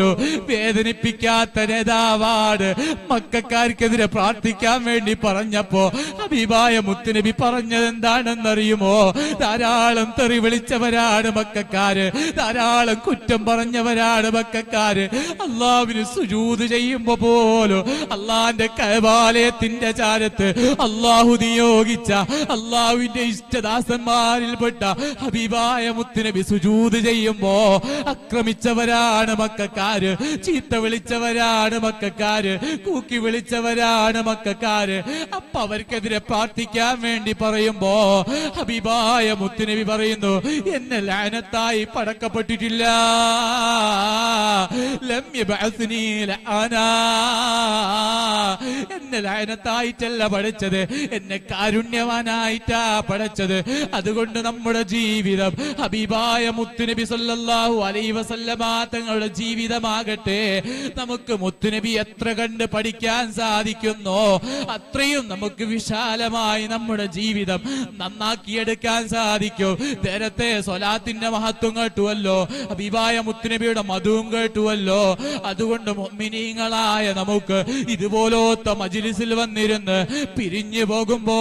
വേദനിപ്പിക്കാത്ത നേതാവാണ്. മക്കക്കാർക്കെതിരെ പ്രാർത്ഥിക്കാൻ വേണ്ടി പറഞ്ഞപ്പോ ഹബീബായ മുത്തുനബി പറഞ്ഞത് എന്താണെന്നറിയുമോ? ധാരാളം തെറി വിളിച്ചവരാണ് മക്കക്കാര്, ധാരാളം കുറ്റം പറഞ്ഞവരാണ് മക്കക്കാര്. അല്ലാഹുവിന് സുജൂദ് ചെയ്യുമ്പോ പോലും അല്ലാഹുവിന്റെ കഅബാലയത്തിന്റെ ചാരത്ത് അല്ലാഹു നിയോഗിച്ച അല്ലാഹുവിന്റെ ഇഷ്ടദാസന്മാരിൽപ്പെട്ട ഹബീബായ മുത്തുനബി സുജൂദ് ചെയ്യുമ്പോ അക്രമിച്ചവരാണ് മക്കക്കാര്, ചീത്ത വിളിച്ചവരാണ് മക്കക്കാര്, കൂക്കി വിളിച്ചവരാണ് മക്കക്കാര്. അപ്പൊ അവർക്കെതിരെ പ്രാർത്ഥിക്കാൻ വേണ്ടി പറയുമ്പോ ഹബീബായ മുത്തുനബി പറയുന്നു, എന്നെ ലഅനത്തായി പടക്കപ്പെട്ടിട്ടില്ല, ലം യബഅസ്നി Ana in the line of title about each other in the Karunavanaita, but each other at the good number of G with up Habibaya Mutinibi Sallallahu, Aliva Salamat and G with the market day Namuk Mutinibi at Traganda Padikansa, the Kuno, at Trium Namukivishalama in number of G with up Namaki at Kansa, the Kyo, Derate, Solatina Mahatunga to a law, Habibaya Mutinibi, Madunga to a law, Aduan meaning Alaya Namuka, Idivolo, Tamajili Silvan Niranda, Pirinye Bogumbo,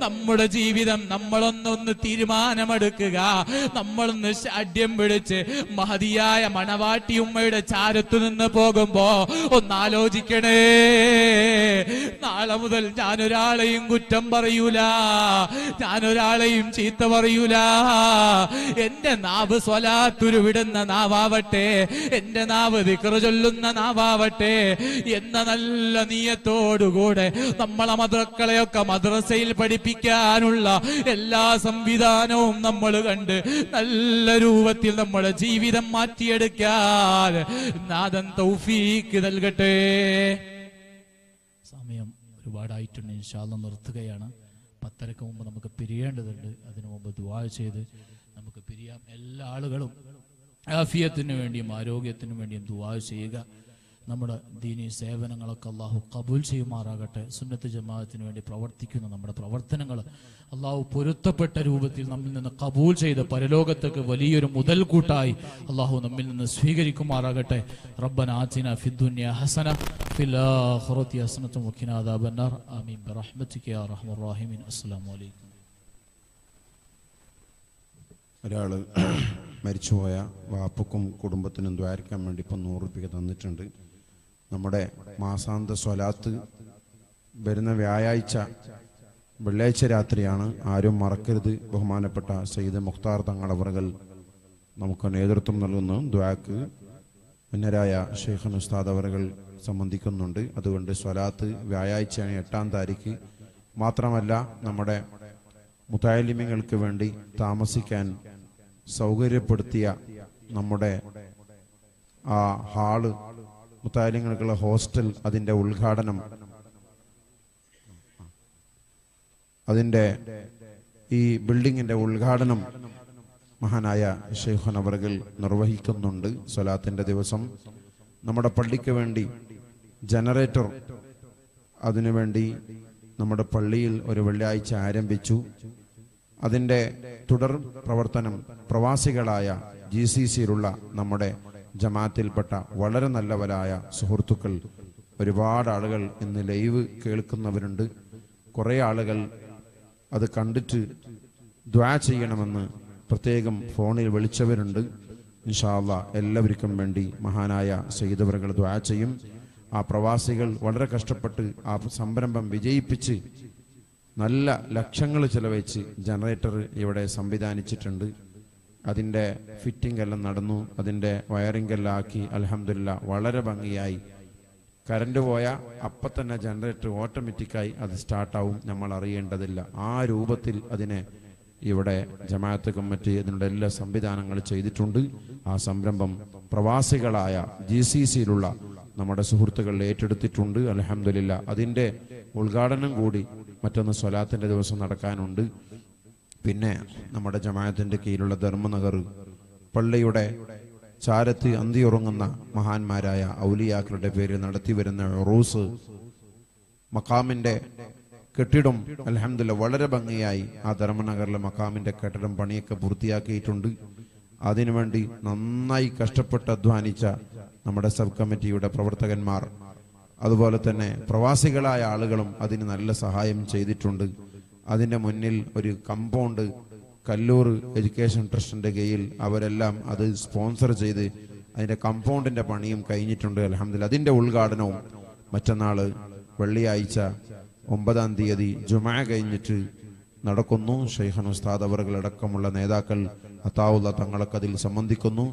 Namada Jividam, Namadan on the Tirman, Amadakaga, Namadan Shadim Bedice, Mahadia, Manavati, made a charatun Pogumbo, Onalo Jikane, Nalamudal, Janurala, Ingutambarula, Janurala, Imchitavarula, and the Navaswala, Turuvidan, Navavate, and the Navadikur. Navavate, Yenana Nieto to go there, the Malamadra Kalayoka, Madra Sail Padipicanula, Ella Samvidano, the Mulagande, Laruva till the Mulajivi, the Matia de Car, Nadan Tofik, the Lgate Samiam, Rubadai to Ninshalan or Tagayana, Pataracum, Namaka period, the Nova Dua said, Namaka period, Ella Alagalo. Afiatinu Vendium, Arogatu Vendium, Dua Sega, Namada Dini Seven and Alakala, Kabul Shi Maragata, Sunat Jamaat in Vendi Provertikun, Namada Provertanangala, allow Purutta Petarubatil Namin and Kabul Shi, the Paralogata, Valir, Mudal Kutai, Allahu Namin and the Swigarikum Maragata, Rabbanatina, Fidunia, Hasana, Fila, Horoti, Asanatum, Kinada, Banar, Amin, Rahmatika, Rahman Rahim in Assalamu Alaikum. Marichoya, Vapukum, Kudumbatan and Dwar, Kamandipan, Norupika, and the Tundri Namade, Masan, the Solatu, Berna Vyaicha, Belecher Atriana, Arium Markadi, Bohmana Pata, Say the Mokhtar Tangalavagal, Namkaneder Tumnalunum, Duaku, Veneraya, Sheikh and Ustada Vargal, Samandikan Nundi, Aduvande Solatu, Vyaicha and Tandariki, Matramala, Namade, Mutaili Mingal Kivendi, Tamasikan. Saugari Purtia, Namode, a hall, Mutailing hostel, Adinda Ulkadanam Adinde, E. building in the Ulkadanam Mahanaya, Sheikh Hanavargal, Norvahikam Nundu, Salat and the Devasam, Namada Padikavendi, generator Adinevendi, Namada Palil, or Revelai Chayam Bichu. Adinde Tudor Pravartanam Pravasigalaya GCC Rula Namade Jamatil Pata Valaran Lavalaya Suhurtukal Reward Alagal in the Laiv Kelkunavirundu Korea Alagal Ada Kanditu Dwachi Yanaman Prategam Fonil Velichavirundu Inshallah Ella Recommendee Mahanaya Sayyidavargal Dwachayim A Pravasigal Vadra Kastapatu A Sambrambam Vijay Pichi Nalla Lakshangal Chalavichi, generator Evade Sambidani Chitundu Adinde, fitting Alan Nadanu, Adinde, wiring Alaki, Alhamdulillah, Valare Bangiai, Karandovoya, Apatana generator automaticai at the start out, Namalari and Dadilla, Ah Rubatil Adine, Evade, Jamata Committee, and Della Sambidanangal Cheditundu, Ah Sambrambam, Pravasigalaya, GCC Rula, Namada Suhurtagal later to the Tundu, Alhamdulillah, Adinde, Ulgardan and Goody. മറ്റൊന്ന് സ്വലാത്തിന്റെ ദിവസം നടക്കാനുണ്ട് പിന്നെ നമ്മുടെ ജമാഅത്തിന്റെ കീഴിലുള്ള ധർമ്മനഗർ പള്ളിയുടെ ചാരത്ത് അന്തി ഉറങ്ങുന്ന മഹാന്മാരായ ഔലിയാക്കളുടെ പേരിൽ നടത്തിവരുന്ന റൂസ് മഖാമിന്റെ കെട്ടിടം അൽഹംദുലില്ലാഹ് വളരെ ഭംഗിയായി ആ ധർമ്മനഗറിലെ മഖാമിന്റെ കെട്ടിടം പണിയൊക്കെ പൂർത്തിയാക്കിയിട്ടുണ്ട് അതിനുവേണ്ടി നന്നായി കഷ്ടപ്പെട്ട് അധ്വാനിച്ച നമ്മുടെ സബ് കമ്മിറ്റിയുടെ പ്രവർത്തകന്മാർ അതുപോലെ തന്നെ പ്രവാസികളായ ആളുകളും അതിന് നല്ല സഹായം ചെയ്തിട്ടുണ്ട് അതിന്റെ മുന്നിൽ ഒരു കമ്പൗണ്ട് കല്ലൂർ എഡ്യൂക്കേഷൻ ട്രസ്റ്റിന്റെ കീഴിൽ അവരെല്ലാം അത് സ്പോൺസർ ചെയ്ത് അതിന്റെ കമ്പൗണ്ടിന്റെ പണിയും കഴിഞ്ഞിട്ടുണ്ട് അൽഹംദുലില്ലാഹ് അതിന്റെ ഉദ്ഘാടനവും മറ്റന്നാൾ വെള്ളിയാഴ്ച 9-ാം തീയതി ജുമുഅ കഴിഞ്ഞിട്ട് നടക്കുന്നു ശൈഖുന ഉസ്താദ് അവർകളടക്കമുള്ള നേതാക്കൾ അതാവുള്ള തങ്ങളൊക്കെ അതിൽ സംബന്ധിക്കുന്നു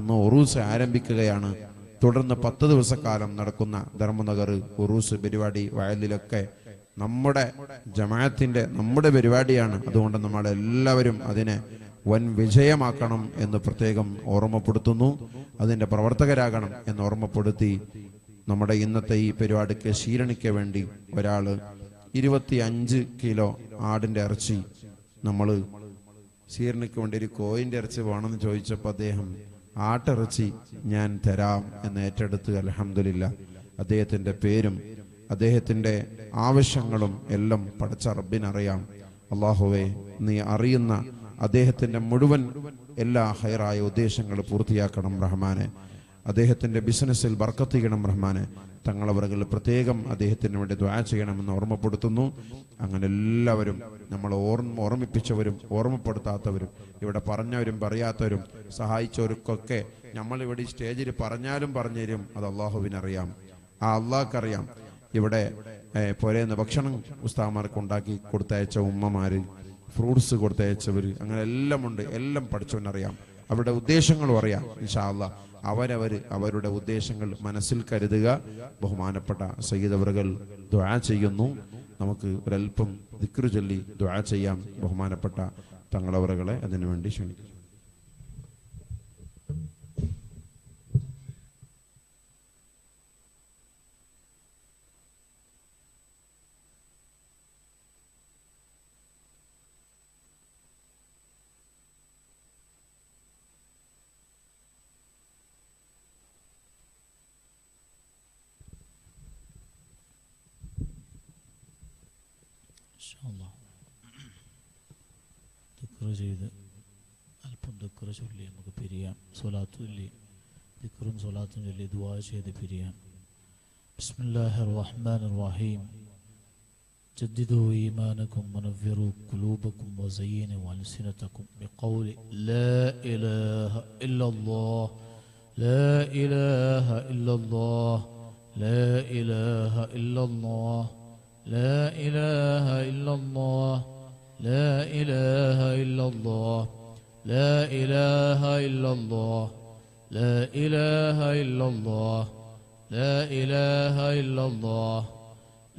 അന്ന് ഉറൂസ് ആരംഭിക്കുകയാണ് തുടർന്ന് 10 ദിവസക്കാലം നടക്കുന്ന ധർമ്മനഗർ ഉറൂസ് പരിപാടി വയലിലൊക്കെ നമ്മുടെ ജമാഅത്തിന്റെ നമ്മുടെ പരിപാടിയാണ് അതുകൊണ്ട് നമ്മൾ എല്ലാവരും അതിനെ വൻ വിജയമാക്കണം എന്ന് പ്രത്യേകം ഓർമ്മപ്പെടുത്തുന്നു അതിന്റെ പ്രവർത്തകരാകണം എന്ന് ഓർമ്മപ്പെടുത്തി നമ്മുടെ ഇന്നത്തെ ഈ പരിപാടിക്ക് ശീലണിക്ക് വേണ്ടി ഒരാൾ 25 കിലോ ആടിൻ്റെ ഇറച്ചി നമ്മൾ ശീലണിക്ക് വേണ്ടി ഒരു കോയിൻ്റെ ഇറച്ചി വേണമെന്ന് ചോദിച്ചപ്പോൾ അദ്ദേഹം ആട്ടിറച്ചി ഞാൻ തരാം എന്ന് ഏറ്റെടുത്ത് അൽഹംദുലില്ലാഹ് അദ്ദേഹത്തിൻ്റെ പേരും അദ്ദേഹത്തിൻ്റെ ആവശ്യങ്ങളും എല്ലാം പടച്ച റബ്ബിനറിയാം. അല്ലാഹുവേ, നീ അറിയുന്ന അദ്ദേഹത്തിൻ്റെ മുഴുവൻ എല്ലാ ഹൈറായ ഉദ്ദേശങ്ങൾ പൂർത്തിയാക്കണം റഹ്മാനെ. അദ്ദേഹത്തിൻ്റെ ബിസിനസ്സിൽ ബർക്കത്ത് ചെയ്യണം റഹ്മാനെ. തങ്ങളവറുകൾ പ്രത്യേകം അദ്ദേഹത്തിന് വേണ്ടി ദുആ ചെയ്യണമെന്ന് ഓർമ്മപ്പെടുത്തുന്നു. അങ്ങനെ എല്ലാവരും നമ്മൾ ഓർമ്മിപ്പിച്ചവരും ഓർമ്മപ്പെടുത്താത്തവരും ഇവിടെ പറഞ്ഞവരും പറയാത്തവരും സഹായിച്ചവർക്കൊക്കെ നമ്മളിവിടെ സ്റ്റേജിൽ പറഞ്ഞാലും പറഞ്ഞുതരും, അത് അള്ളാഹുവിനറിയാം, ആ അള്ളാഹ്ക്കറിയാം. ഇവിടെ പോരേന്ന് ഭക്ഷണം ഉസ്താദ്മാർക്ക് ഉണ്ടാക്കി കൊടുത്തയച്ച ഉമ്മമാർ, ഫ്രൂട്ട്സ് കൊടുത്തയച്ചവർ, അങ്ങനെ എല്ലാം ഉണ്ട്. എല്ലാം പഠിച്ചവനറിയാം, അവരുടെ ഉദ്ദേശങ്ങളും അറിയാം. ഇൻഷാ അല്ലാഹ് അവരവർ അവരുടെ ഉദ്ദേശങ്ങൾ മനസ്സിൽ കരുതുക. ബഹുമാനപ്പെട്ട സയ്യിദ് അവറുകൾ ദുആ ചെയ്യുന്നു. നമുക്ക് ഒരൽപ്പം ദിക്ർ ചൊല്ലി ദുആ ചെയ്യാം. ബഹുമാനപ്പെട്ട തങ്ങളവറുകളെ അതിനുവേണ്ടി ക്ഷണിക്കും. ചെയ്ത് അല്പം ദിക്ർ ചൊല്ലി നമുക്ക് പിരിയാം. സ്വലാത്ത് ചൊല്ലി, ദിക്റും സ്വലാത്തും ചൊല്ലി ദുആ ചെയ്ത് പിരിയാം. ബിസ്മില്ലാഹിർ റഹ്മാനിർ റഹീം. ജദ്ദിദു ഈമാനകും വനവ്വിറു ഖുലൂബകും വസയ്യിനു അൽസിനതകും ബിഖൗലി ലാ ഇലാഹ ഇല്ലല്ലാഹ് ലാ ഇലാഹ ഇല്ലല്ലാഹ് ലാ ഇലാഹ ഇല്ലല്ലാഹ് ലാ ഇലാഹ ഇല്ലല്ലാഹ് لا إله إلا الله لا إله إلا الله لا إله إلا الله لا إله إلا الله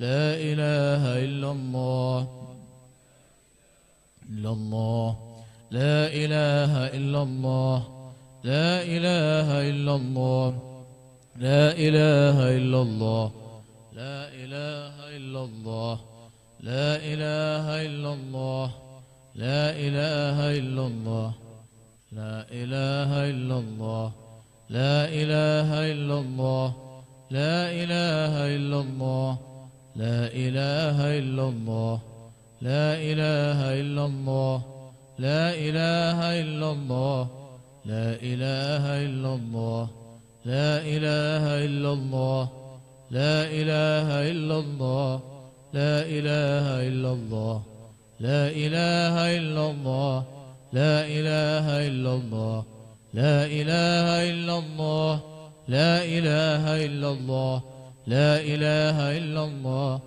لا إله إلا الله لا إله إلا الله لا إله إلا الله لا إله إلا الله لا إله إلا الله لا إله إلا الله لا إله إلا الله لا إله إلا الله لا إله إلا الله لا إله إلا الله لا إله إلا الله لا إله إلا الله لا إله إلا الله لا إله إلا الله لا إله إلا الله لا إله إلا الله لا إله إلا الله لا إله إلا الله لا إله إلا الله لا إله إلا الله لا إله إلا الله لا إله إلا الله لا إله إلا الله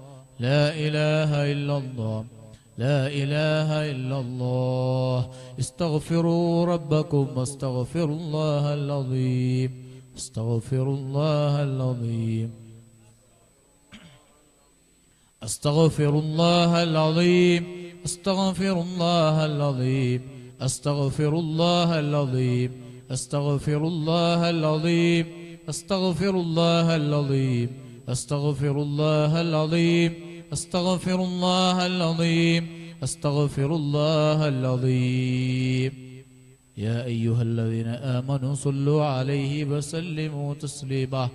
لا إله إلا الله استغفروا ربكم واستغفروا الله العظيم استغفروا الله العظيم أستغفر الله العظيم أستغفر الله العظيم أستغفر الله العظيم أستغفر الله العظيم أستغفر الله العظيم أستغفر الله العظيم أستغفر الله العظيم أستغفر الله العظيم يا أيها الذين آمنوا صلوا عليه وسلموا تسليما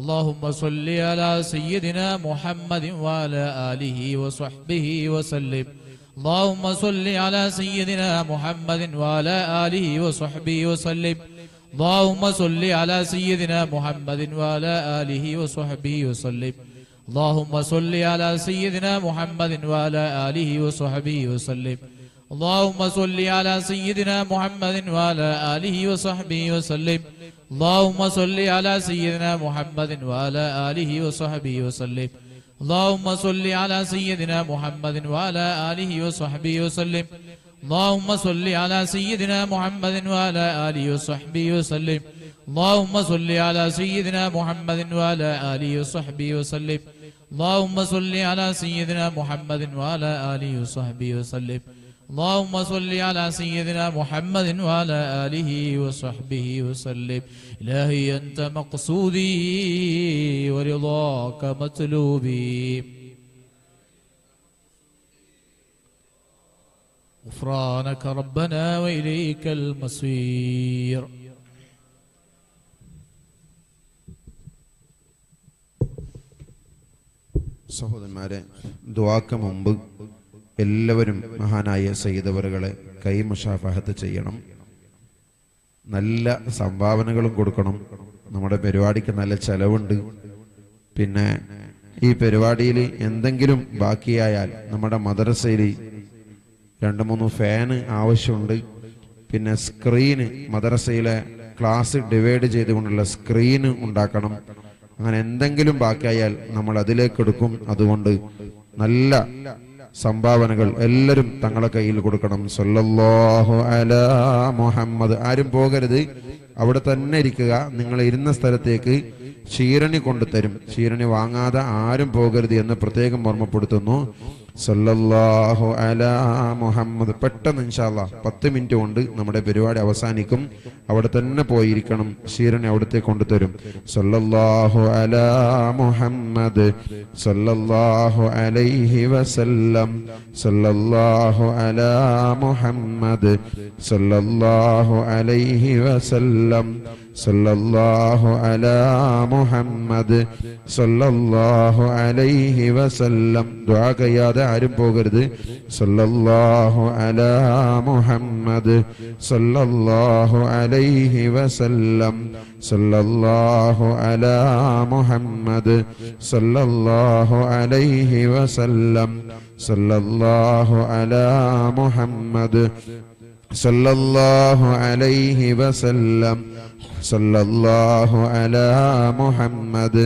اللهم صل على سيدنا محمد وعلى آله وصحبه وسلم اللهم صل على سيدنا محمد وعلى آله وصحبه وسلم اللهم صل على سيدنا محمد وعلى آله وصحبه وسلم اللهم صل على سيدنا محمد وعلى آله وصحبه وسلم اللهم صل على سيدنا محمد وعلى آله وصحبه وسلم اللهم صل على سيدنا محمد وعلى آله وصحبه وسلم اللهم صل على سيدنا محمد وعلى آله وصحبه وسلم اللهم صل على سيدنا محمد وعلى آله وصحبه وسلم اللهم صل على سيدنا محمد وعلى آله وصحبه وسلم اللهم صل على سيدنا محمد وعلى آله وصحبه وسلم اللهم صل على سيدنا محمد وعلى آله وصحبه وسلم إلهي أنت مقصودي ورضاك مطلوبي غفرانك ربنا وإليك المصير സഹോദരന്മാരെ ദുആക്ക് മുമ്പ് എല്ലാവരും മഹാനായ സയ്യിദവറുകളെ കൈ മുശാഫഹത്ത് ചെയ്യണം നല്ല സംഭാവനകളും കൊടുക്കണം നമ്മുടെ പരിപാടിക്ക് നല്ല ചെലവുണ്ട് പിന്നെ ഈ പരിപാടിയിൽ എന്തെങ്കിലും ബാക്കിയായാൽ നമ്മുടെ മദ്രസയിൽ 2-3 ഫാൻ ആവശ്യമുണ്ട് പിന്നെ സ്ക്രീൻ മദ്രസയിലെ ക്ലാസ് ഡിവൈഡ് ചെയ്തുകൊണ്ടുള്ള സ്ക്രീൻ ഉണ്ടാക്കണം അങ്ങനെ എന്തെങ്കിലും ബാക്കിയായാൽ നമ്മൾ അതിലേക്ക് എടുക്കും അതുകൊണ്ട് നല്ല സംഭാവനകൾ എല്ലാവരും തങ്ങളെ കയ്യിൽ കൊടുക്കണം സല്ലല്ലാഹു അലാ മുഹമ്മദ് ആരും പോകരുത് അവിടെ തന്നെ ഇരിക്കുക നിങ്ങൾ ഇരുന്ന സ്ഥലത്തേക്ക് ക്ഷീരണി കൊണ്ടുതരും ക്ഷീരണി വാങ്ങാതെ ആരും പോകരുത് എന്ന് പ്രത്യേകം ഓർമ്മപ്പെടുത്തുന്നു സല്ലല്ലാഹു അലാ മുഹമ്മദ് പെട്ടെന്ന് ഇൻഷാ അല്ലാ 10 മിനിറ്റ് കൊണ്ട് നമ്മുടെ പരിപാടി അവസാനിക്കും അവിടെ തന്നെ പോയിരിക്കണം ക്ഷീരണി അവിടത്തെ കൊണ്ടുതരും സല്ലല്ലാഹു അലാ മുഹമ്മദ് സല്ലല്ലാഹു അലൈഹി വസല്ലം സല്ലല്ലാഹു അലാ മുഹമ്മദ് സല്ലല്ലാഹു അലൈഹി വസല്ലം സല്ലല്ലാഹു അലാ മുഹമ്മദ് സല്ലല്ലാഹു അലൈഹി വസല്ലം ദുആ ചെയ്യാതെ ആരും പോകരുത് സല്ലല്ലാഹു അലാ മുഹമ്മദ് സല്ലല്ലാഹു അലൈഹി വസല്ലം സല്ലല്ലാഹു അലാ മുഹമ്മദ് സല്ലല്ലാഹു അലൈഹി വസല്ലം സല്ലല്ലാഹു അലാ മുഹമ്മദ് സല്ലല്ലാഹു അലൈഹി വസല്ലം സല്ലല്ലാഹു അലാ മുഹമ്മദ്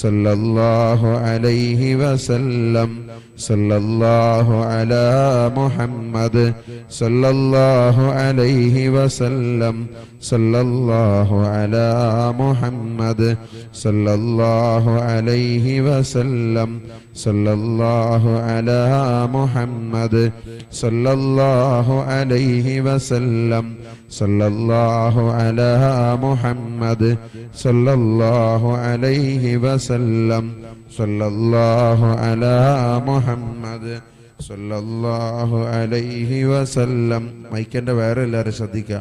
സല്ലല്ലാഹു അലൈഹി വസല്ലം സല്ലല്ലാഹു അലാ മുഹമ്മദ് സല്ലല്ലാഹു അലൈഹി വസല്ലം സല്ലല്ലാഹു അലാ മുഹമ്മദ് സല്ലല്ലാഹു അലൈഹി വസല്ലം സല്ലല്ലാഹു അലാ മുഹമ്മദ് സല്ലല്ലാഹു അലൈഹി വസല്ലം സല്ലല്ലാഹു അലാ മുഹമ്മദ് സല്ലല്ലാഹു അലൈഹി വസല്ലം സല്ലല്ലാഹു അലാ മുഹമ്മദ് സല്ലല്ലാഹു അലൈഹി വസല്ലം മൈക്കിന്റെ വേറെ എല്ലാവരും ശ്രദ്ധിക്കുക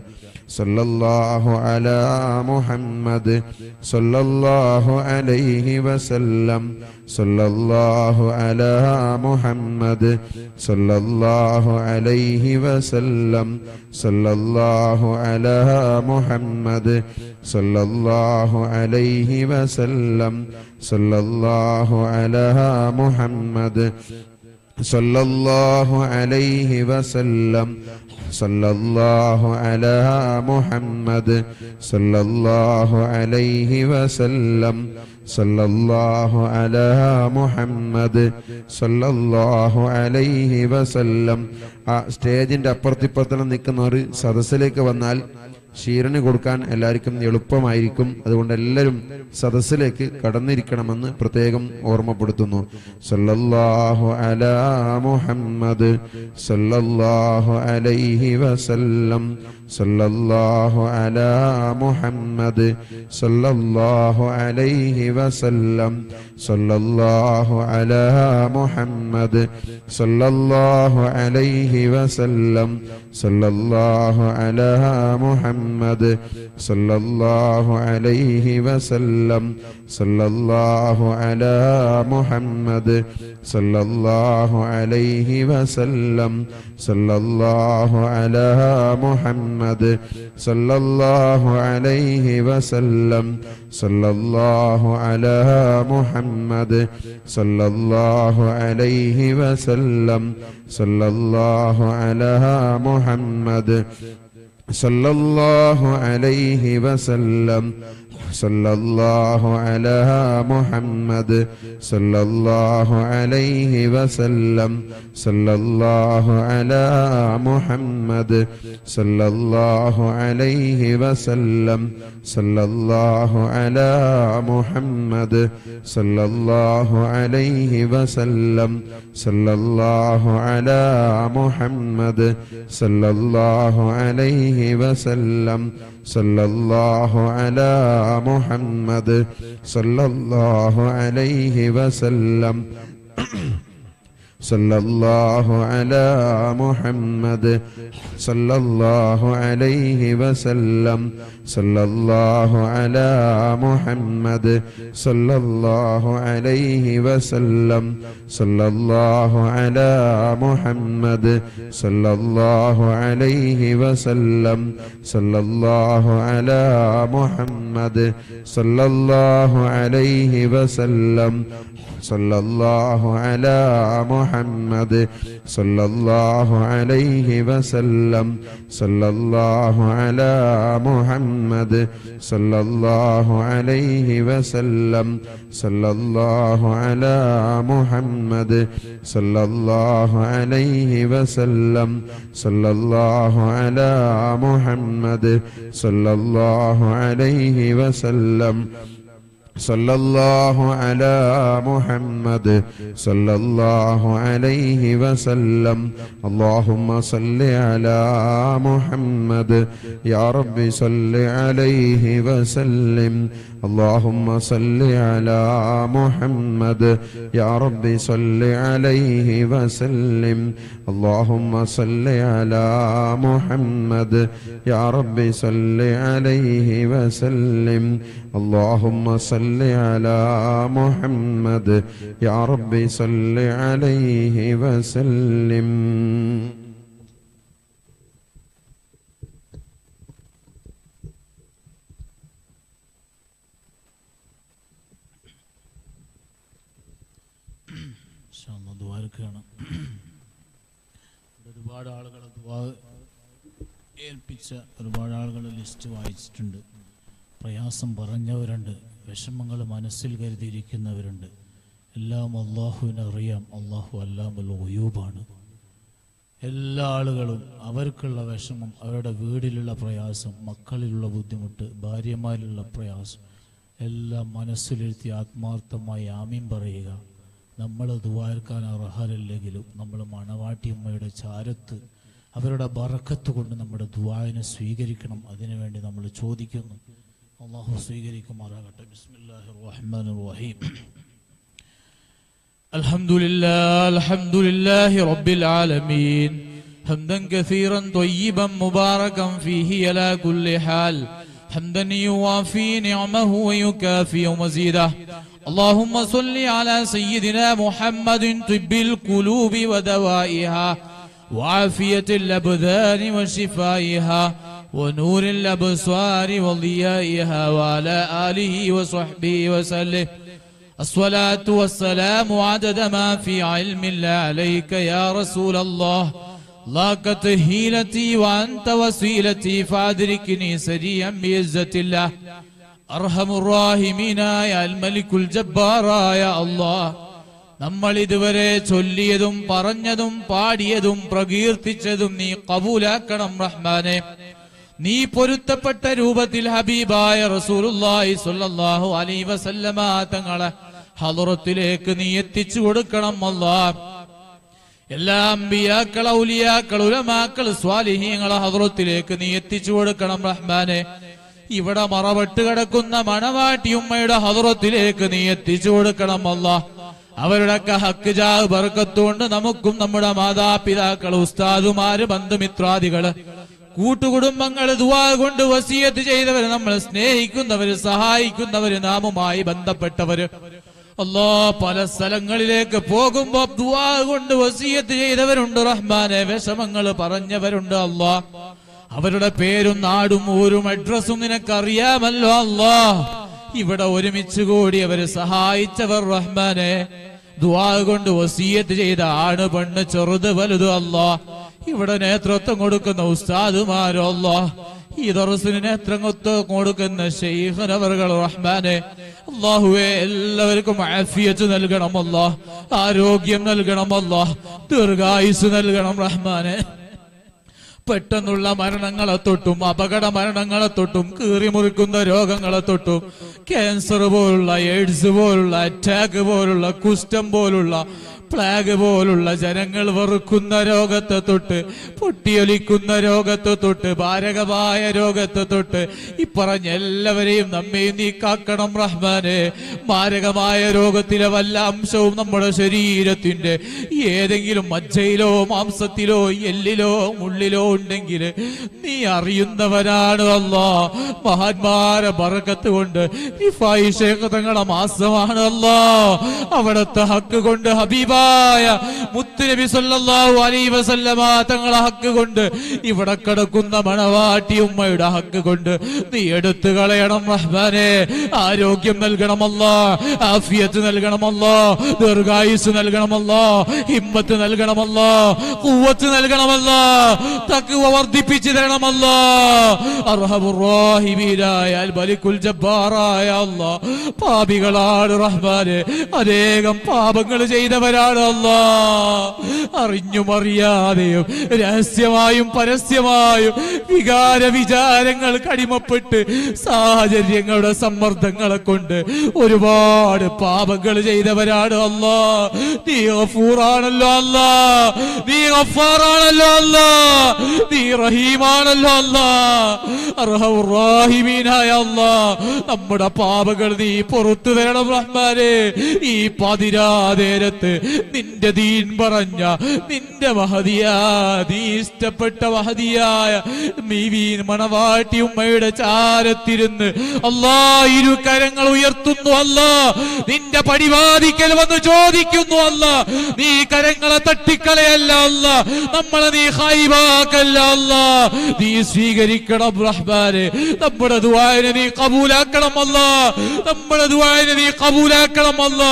സല്ലല്ലാഹു അലാ മുഹമ്മദ് സല്ലല്ലാഹു അലൈഹി വസല്ലം സല്ലല്ലാഹു അലാ മുഹമ്മദ് സല്ലല്ലാഹു അലൈഹി വസല്ലം സല്ലല്ലാഹു അലാ മുഹമ്മദ് സല്ലല്ലാഹു അലൈഹി വസല്ലം സല്ലല്ലാഹു അലാ മുഹമ്മദ് സല്ലല്ലാഹു അലൈഹി വസല്ലം സല്ലല്ലാഹു അലാ മുഹമ്മദ് സല്ലല്ലാഹു അലൈഹി വസല്ലം സല്ലല്ലാഹു അലാ മുഹമ്മദ് സല്ലല്ലാഹു അലൈഹി വസല്ലം ആ സ്റ്റേജിന്റെ അപ്പുറത്തിപ്പുറത്തണം നിൽക്കുന്നവർ സദസ്സിലേക്ക് വന്നാൽ ക്ഷീരണി കൊടുക്കാൻ എല്ലാവർക്കും എളുപ്പമായിരിക്കും അതുകൊണ്ട് എല്ലാവരും സദസ്സിലേക്ക് കടന്നിരിക്കണമെന്ന് പ്രത്യേകം ഓർമ്മപ്പെടുത്തുന്നു സല്ലല്ലാഹു അലാ മുഹമ്മദ് സല്ലല്ലാഹു അലൈഹി വസല്ലം സല്ലല്ലാഹു അലാ മുഹമ്മദ് സല്ലല്ലാഹു അലൈഹി വസല്ലം സല്ലല്ലാഹു അലാ മുഹമ്മദ് സല്ലല്ലാഹു അലൈഹി വസല്ലം സല്ലല്ലാഹു അലാ മുഹമ്മദ് സല്ലല്ലാഹു അലൈഹി വസല്ലം സല്ലല്ലാഹു അലാ മുഹമ്മദ് സല്ലല്ലാഹു അലൈഹി വസല്ലം സല്ലല്ലാഹു അലാ മുഹമ്മദ് സല്ലല്ലാഹു അലൈഹി വസല്ലം സല്ലല്ലാഹു അലാ മുഹമ്മദ് സല്ലല്ലാഹു അലൈഹി വസല്ലം സല്ലല്ലാഹു അലാ മുഹമ്മദ് സല്ലല്ലാഹു അലൈഹി വസല്ലം sallallahu ala Muhammad sallallahu alayhi wa sallam sallallahu ala Muhammad sallallahu alayhi wa sallam sallallahu ala Muhammad sallallahu alayhi wa sallam sallallahu ala Muhammad sallallahu alayhi wa sallam sallallahu ala Muhammad sallallahu alayhi wa sallam sallallahu ala Muhammad sallallahu alayhi wa sallam sallallahu ala Muhammad sallallahu alayhi wa sallam sallallahu ala Muhammad sallallahu alayhi wa sallam sallallahu ala Muhammad sallallahu alayhi wa sallam sallallahu ala Muhammad sallallahu alayhi wa sallam sallallahu ala Muhammad sallallahu alayhi wa sallam sallallahu ala Muhammad sallallahu alayhi wa sallam sallallahu ala Muhammad sallallahu alayhi wa sallam sallallahu ala Muhammad sallallahu alayhi wa sallam. Allahumma salli ala Muhammad ya Rabbi salli alayhi wa sallim. Allahumma salli ala Muhammad ya Rabbi salli alayhi wa sallim. Allahumma salli ala Muhammad ya Rabbi salli alayhi wa sallim. Allahumma salli ala Muhammad ya Rabbi salli alayhi wa sallim. ഏൽപ്പിച്ച ഒരുപാട് ആളുകൾ ലിസ്റ്റ് വായിച്ചിട്ടുണ്ട്. പ്രയാസം പറഞ്ഞവരുണ്ട്, വിഷമങ്ങൾ മനസ്സിൽ കരുതിയിരിക്കുന്നവരുണ്ട്. എല്ലാം അള്ളാഹുവിനറിയാം, അള്ളാഹു അല്ലാമുൽ ഗുയൂബാണ്. എല്ലാ ആളുകളും അവർക്കുള്ള വിഷമം, അവരുടെ വീടിലുള്ള പ്രയാസം, മക്കളിലുള്ള ബുദ്ധിമുട്ട്, ഭാര്യമാരിലുള്ള പ്രയാസം എല്ലാം മനസ്സിലെഴുത്തി ആത്മാർത്ഥമായി ആമീൻ പറയുക. നമ്മൾ ദുആർക്കാൻ അർഹരല്ലെങ്കിലും നമ്മൾ മണവാട്ടിയമ്മയുടെ ചാരത്ത് അവരുടെ ബറക്കത്ത് കൊണ്ട് നമ്മുടെ ദുആനെ സ്വീകരിക്കണം. അതിനുവേണ്ടി നമ്മൾ ചോദിക്കുന്നു, അല്ലാഹു സ്വീകരിക്കുമാറാകട്ടെ. ബിസ്മില്ലാഹിർ റഹ്മാനിർ റഹീം. അൽഹംദുലില്ലാഹി അൽഹംദുലില്ലാഹി റബ്ബിൽ ആലമീൻ ഹംദൻ കസീറൻ തയ്യിബൻ മുബാറകൻ ഫീഹി അലാ കുല്ലി ഹാൽ ഹംദൻ യുവാഫി നിഅമഹു വയുകാഫി മസീദഹു. اللهم صل على سيدنا محمد طب القلوب ودوائها وعافية الأبدان وشفائها ونور الأبصار وضيائها وعلى آله وصحبه وسلم الصلاة والسلام عدد ما في علم الله عليك يا رسول الله. لك تهيلتي وأنت وسيلتي فأدركني سريا بعزة الله അർഹം റഹീമീനായ അൽ മലിക്കുൽ ജബ്ബാറായ അല്ലാഹ്, നമ്മൾ ഇതുവരെ ചൊല്ലിയതും പറഞ്ഞതും പാടിയതും പ്രകീർത്തിച്ചതും നീ ഖബൂലാക്കണം റഹ്മാനെ. നീ പൊരുത്തപ്പെട്ട രൂപത്തിൽ ഹബീബായ റസൂലുള്ളാഹി സ്വല്ലല്ലാഹു അലൈഹി വസല്ലമ തങ്ങളെ ഹളറത്തിലേക്ക് നീ എത്തിച്ചു കൊടുക്കണം അല്ലാഹ്. എല്ലാ അമ്പിയാക്കൾ, ഔലിയാക്കൾ, ഉലമാക്കൾ, സ്വാലിഹീങ്ങളെ ഹളറത്തിലേക്ക് നീ എത്തിച്ചു കൊടുക്കണം റഹ്മാനെ. ഇവിടെ മറവെട്ട് കിടക്കുന്ന മണവാട്ടിയുമ്മയുടെ ഹദ്റത്തിലേക്ക് നീ എത്തിച്ചു കൊടുക്കണം അല്ലാഹ്. അവരുടെയൊക്കെ ഹക്ക് ജാഹ് ബർക്കത്തുകൊണ്ട് നമുക്കും നമ്മുടെ മാതാപിതാക്കൾ, ഉസ്താദുമാര്, ബന്ധുമിത്രാദികള്, കൂട്ടുകുടുംബങ്ങൾ, ദുആ കൊണ്ട് വസിയത്ത് ചെയ്തവര്, നമ്മൾ സ്നേഹിക്കുന്നവര്, സഹായിക്കുന്നവര്, നാമുമായി ബന്ധപ്പെട്ടവര്. അല്ലാഹ്, പല സ്ഥലങ്ങളിലേക്ക് പോകുമ്പോ ദുആ കൊണ്ട് വസിയത്ത് ചെയ്തവരുണ്ട് റഹ്മാനെ, വിഷമങ്ങൾ പറഞ്ഞവരുണ്ട് അല്ലാഹ്. അവരുടെ പേരും നാടും ഊരും അഡ്രസ്സും നിനക്കറിയാമല്ലോ അല്ലാഹ്. ഇവിടെ ഒരുമിച്ച് കൂടി അവരെ സഹായിച്ചവർ റഹ്മാനെ, ദുആ കൊണ്ട് വസിയത്ത് ചെയ്ത ആണ് പെണ്ണ് ചെറുത് വലുത് അല്ലാഹ്. ഇവിടെ നേതൃത്വം കൊടുക്കുന്ന ഉസ്താദുമാരോ അല്ലാഹ്, ദർസിനെ എത്രങ്ങൊത്ത് കൊടുക്കുന്ന ശൈഖനവർകൾ റഹ്മാനെ അല്ലാഹുവേ എല്ലാവർക്കും ആഫിയത്ത് നൽകണം അല്ലാഹ് ആരോഗ്യം നൽകണം അല്ലാഹ് ദീർഘായുസ് നൽകണം റഹ്മാനെ പെട്ടെന്നുള്ള മരണങ്ങളെ തൊട്ടും അപകട മരണങ്ങളെ തൊട്ടും കീറിമുറിക്കുന്ന രോഗങ്ങളെ തൊട്ടും ക്യാൻസർ പോലുള്ള എയ്ഡ്സ് പോലുള്ള അറ്റാക്ക് പോലുള്ള കുഷ്ഠം പോലുള്ള പ്ലാഗ് പോലുള്ള ജനങ്ങൾ വെറുക്കുന്ന രോഗത്തെ തൊട്ട് പൊട്ടിയൊലിക്കുന്ന രോഗത്തെ തൊട്ട് ഭാരകമായ രോഗത്തെ തൊട്ട് ഇപ്പറഞ്ഞ എല്ലാവരെയും നമ്മയും നീ കാക്കണം റഹ്മാനെ മാരകമായ രോഗത്തിലെ വല്ല അംശവും നമ്മുടെ ശരീരത്തിന്റെ ഏതെങ്കിലും മജ്ജയിലോ മാംസത്തിലോ എല്ലിലോ മുള്ളിലോ ഉണ്ടെങ്കിൽ നീ അറിയുന്നവനാണ് അല്ലാഹ് മഹാന്മാരെ ബർക്കത്ത് കൊണ്ട് റിഫായി ശൈഖ് തങ്ങളുടെ മാസമാണ് അല്ലാഹ് അവിടുത്തെ ഹക്ക് കൊണ്ട് ഹബീബ മുത്തുനബി സല്ലല്ലാഹു അലൈഹി വസല്ലമ തങ്ങളുടെ ഹക്ക് കൊണ്ട് ഇവിടെ കിടക്കുന്ന മണവാട്ടി ഉമ്മയുടെ ഹക്ക് കൊണ്ട് നീ എടുത്തു കളയണം റഹ്മാനെ ആരോഗ്യം നൽകണം അല്ലാഹ് ആഫിയത്ത് നൽകണം അല്ലാഹ് ദീർഘായുസ് നൽകണം അല്ലാഹ് ഹിമ്മത്ത് നൽകണം അല്ലാഹ് ഖുവ്വത്ത് നൽകണം അല്ലാഹ് തഖ്വ വർദ്ധിപ്പിച്ചു തരണം അല്ലാഹ് അർഹമുർ റഹീമീനായ അൽ മലികുൽ ജബ്ബാറായ അല്ലാഹ് പാപികളാണ് റഹ്മാനെ അനേകം പാപങ്ങൾ ചെയ്തവർ അറിഞ്ഞും അറിയാതെയും രഹസ്യമായും പരസ്യമായും വികാര വിചാരങ്ങൾ കടിമപ്പെട്ട് സാഹചര്യങ്ങളുടെ സമ്മർദ്ദങ്ങളെ കൊണ്ട് ഒരുപാട് പാപങ്ങൾ ചെയ്തവരാണ് അല്ലാഹ് നീ ഗഫൂറാണല്ലോ അല്ലാഹ് നീ ഗഫാറാണല്ലോ അല്ലാഹ് നീ റഹീമാണല്ലോ അല്ലാഹ് അർഹമുർ റഹീമീനായ അല്ലാഹ് നമ്മുടെ പാപങ്ങൾ നീ പുറത്തു തരണം റഹ്മാനേ ഈ പതിരാതേരത്ത് നിന്റെ ദീൻ പറഞ്ഞ നിന്റെ നീ ഇഷ്ടപ്പെട്ട വഹദിയായ മണവാട്ടി ഉമ്മയുടെ ചാരത്തിരുന്ന് അല്ലാ ഇരുകരങ്ങൾ ഉയർത്തുന്നു അല്ലാ നിന്റെ പടിവാദിക്കൽ വന്ന് ചോദിക്കുന്നു അല്ലാ നീ കരങ്ങളെ തട്ടിക്കളയല്ല അല്ലാ നമ്മളെ നീ ഹൈബാക്കല്ല അല്ലാ നീ സ്വീകരിക്കണം റഹ്മാനെ നമ്മുടെ ദുആനെ നീ ഖബൂലാക്കണം അല്ലാ നമ്മുടെ ദുആനെ നീ ഖബൂലാക്കണം അല്ലാ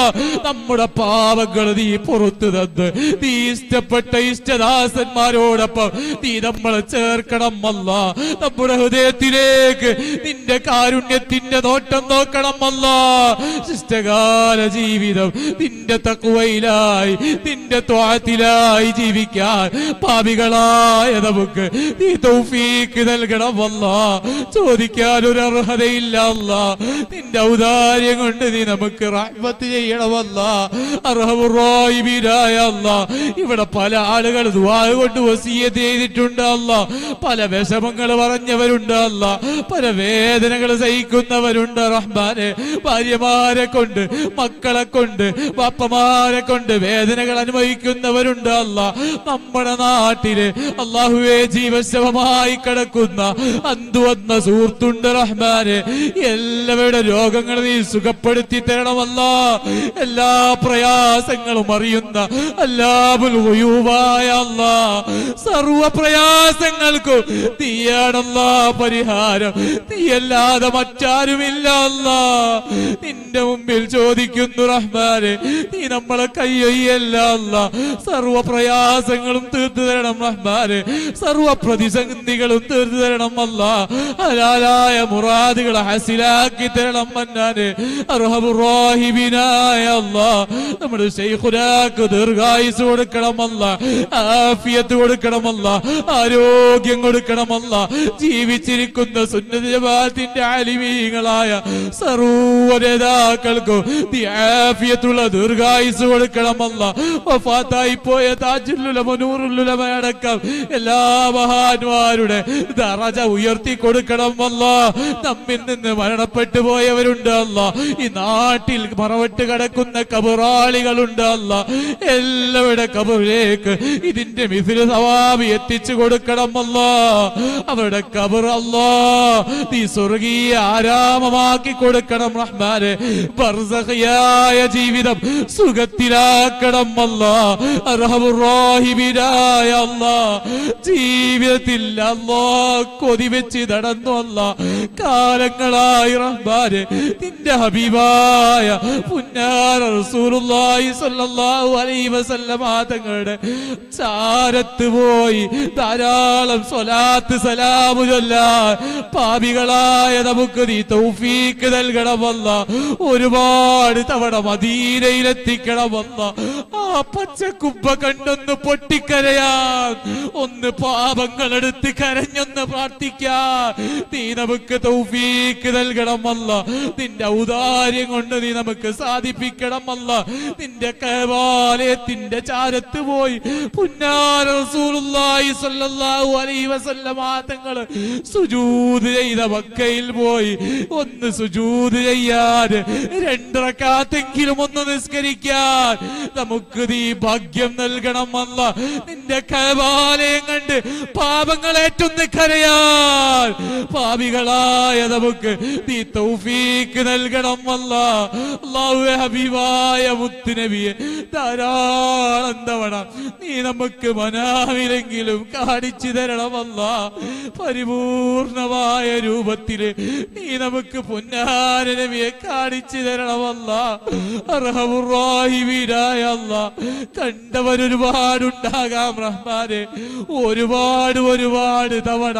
നമ്മുടെ പാപങ്ങൾ നീ പുറത്തു തന്ന് നീ ഇഷ്ടപ്പെട്ട ഇഷ്ടദാസന്മാരോടൊപ്പം നീ നമ്മളെ ചേർക്കണം അല്ലാ നമ്മുടെ ഹൃദയത്തിലേക്ക് നിന്റെ കാരുണ്യത്തിന്റെ നോട്ടം നോക്കണം അല്ലാ ശിഷ്ടകാല ജീവിതം നിന്റെ തഖ്വയിലായി നിന്റെ ത്വാഅത്തിലായി ജീവിക്കാൻ പാപികളായ നമുക്ക് നീ തൗഫീഖ് നൽകണം അല്ലാ ചോദിക്കാൻ ഒരു അർഹതയില്ല അല്ലാ നിന്റെ ഔദാര്യം കൊണ്ട് നീ നമുക്ക് റഹ്മത്ത് ചെയ്യണമല്ലാ അർഹമുർ റഹീമീനായ അല്ലാഹ് ഇവിടെ പല ആളുകൾ ദുആ കൊണ്ട് വസിയത്ത് ചെയ്തിട്ടുണ്ട് അല്ലാഹ് പല വിഷമങ്ങൾ പറഞ്ഞവരുണ്ട് അല്ലാഹ് പല വേദനകൾ സഹിക്കുന്നവരുണ്ട് റഹ്മാനെ ഭാര്യമാരെ കൊണ്ട് മക്കളെ കൊണ്ട് ബാപ്പമാരെ കൊണ്ട് വേദനകൾ അനുഭവിക്കുന്നവരുണ്ട് അല്ലാഹ് നമ്മുടെ നാട്ടില് അല്ലാഹുവേ ജീവശവമായി കിടക്കുന്ന അന്തുവന്ന സുഹൃത്തുണ്ട് റഹ്മാനെ എല്ലാവരുടെ രോഗങ്ങൾ നീ സുഖപ്പെടുത്തി തരണം അല്ലാഹ് എല്ലാ പ്രയാസങ്ങളും അറിയുന്ന അല്ലാഹുൽ ഗുയൂബായ അല്ലാഹ് സർവ്വ പ്രയാസങ്ങൾക്കും നീയാണ് അല്ലാഹ് പരിഹാരം നീയല്ലാതെ മറ്റാരുമില്ല അല്ലാഹ് നിന്റെ മുമ്പിൽ ചോദിക്കുന്നു റഹ്മാനെ നീ നമ്മളെ കയ്യൊയ്യല്ല അല്ലാഹ് സർവ്വ പ്രയാസങ്ങളും തീർത്തു തരണം റഹ്മാനെ സർവ്വ പ്രതിസന്ധികളും തീർത്തു തരണം അല്ലാഹ് ഹലാലായ മുറാദുകളെ ഹസിലാക്കി തരണം മന്നാനെ അർഹമുർ റഹീമീനായ അല്ലാഹ് നമ്മുടെ ശൈഖുനാക്ക് ദീർഘായുസ് കൊടുക്കണമല്ല ആഫിയത്ത് കൊടുക്കണമല്ല ആരോഗ്യം കൊടുക്കണമല്ല ജീവിച്ചിരിക്കുന്ന സുന്നത്ത് ജമാഅത്തിന്റെ ആലിമീങ്ങളായ സർവ്വ നേതാക്കൾക്കും നീ ആഫിയത്തുള്ള ദീർഘായുസ് കൊടുക്കണമല്ല വഫാത്തായി പോയ താജുലുലമ നൂറുലുലമ അടക്കം എല്ലാ മഹാന്മാരുടെ ദറജ ഉയർത്തി കൊടുക്കണമല്ല നമ്മിൽ നിന്ന് മരണപ്പെട്ടു പോയവരുണ്ട് അല്ല ഈ നാട്ടിൽ മറവട്ട് കിടക്കുന്ന കബറാളികളുണ്ട് അല്ലാ എല്ലാവരുടെ കബറിലേക്ക് ഇതിന്റെ മിസ്ലു സവാബ് എത്തിച്ചു കൊടുക്കണം അല്ലാ അവരുടെ കബർ അല്ലാ നീ സ്വർഗീയ ആരാമമാക്കി കൊടുക്കണം റഹ്മാനെ ബർസഖിയായ ജീവിതം സുഖത്തിലാക്കണം അല്ലാ അർഹമുർ റഹീമീനായ അല്ലാ ജീവിതത്തിൽ അല്ലാ കൊതിവെച്ച് നടന്നു അല്ലാ കാലങ്ങളായി റഹ്മാനെ നിന്റെ ഹബീബായ പുന്നാര റസൂലുള്ളാഹി സ്വല്ലല്ലാഹു sallallahu alaihi wasallam thangalude charathu poi ധാരാളം സ്വലാത്ത് സലാമു ചൊല്ലാൻ പാപികളായ നമുക്ക് നീ തൗഫീക്ക് നൽകണമല്ല. ഒരുപാട് തവണ മദീനയിലെത്തിക്കണമല്ല. ആ പച്ചക്കുപ്പ കണ്ടൊന്ന് പൊട്ടിക്കരയാൻ, ഒന്ന് പാപങ്ങളെടുത്ത് കരഞ്ഞൊന്ന് പ്രാർത്ഥിക്കാൻ നീ നമുക്ക് തൗഫീക്ക് നൽകണമല്ല. നിന്റെ ഔദാര്യം കൊണ്ട് നീ നമുക്ക് സാധിപ്പിക്കണമല്ല. നിന്റെ കൈവാലയത്തിന്റെ ചാരത്ത് പോയി പുന്നാര റസൂലുള്ളാഹി സല്ലല്ലാഹു അലൈഹി വസല്ലം തങ്ങൾ സുജൂദ് ചെയ്ത മക്കയിൽ പോയി ഒന്ന് സുജൂദ് ചെയ്യാൻ, രണ്ട് റക്അത്തെങ്കിലും ഒന്ന് നിസ്കരിക്കാൻ നമുക്ക് നീ ഭാഗ്യം നൽകണം അല്ലാ. നിന്റെ കൈവാലയം കണ്ട് പാപങ്ങളേറ്റൊന്ന് കരയാൻ പാപികളായ നമുക്ക് നീ തൗഫീക്ക് നൽകണം അല്ലാ. അല്ലാഹുവേ, ഹബീബായ മുത്ത് നബിയെ ധാരാളം തവണ നീ നമുക്ക് മനാവിലെങ്കിലും കാണിച്ചു തരണമല്ല. പരിപൂർണമായ രൂപത്തില് നീ നമുക്ക് പൊന്നാന നബിയെ കാണിച്ചു തരണമല്ല. അർഹമുർ റഹീമായ അല്ലാ, കണ്ടവരൊരുപാടുണ്ടാകാം റഹ്മാനെ. ഒരുപാട് തവണ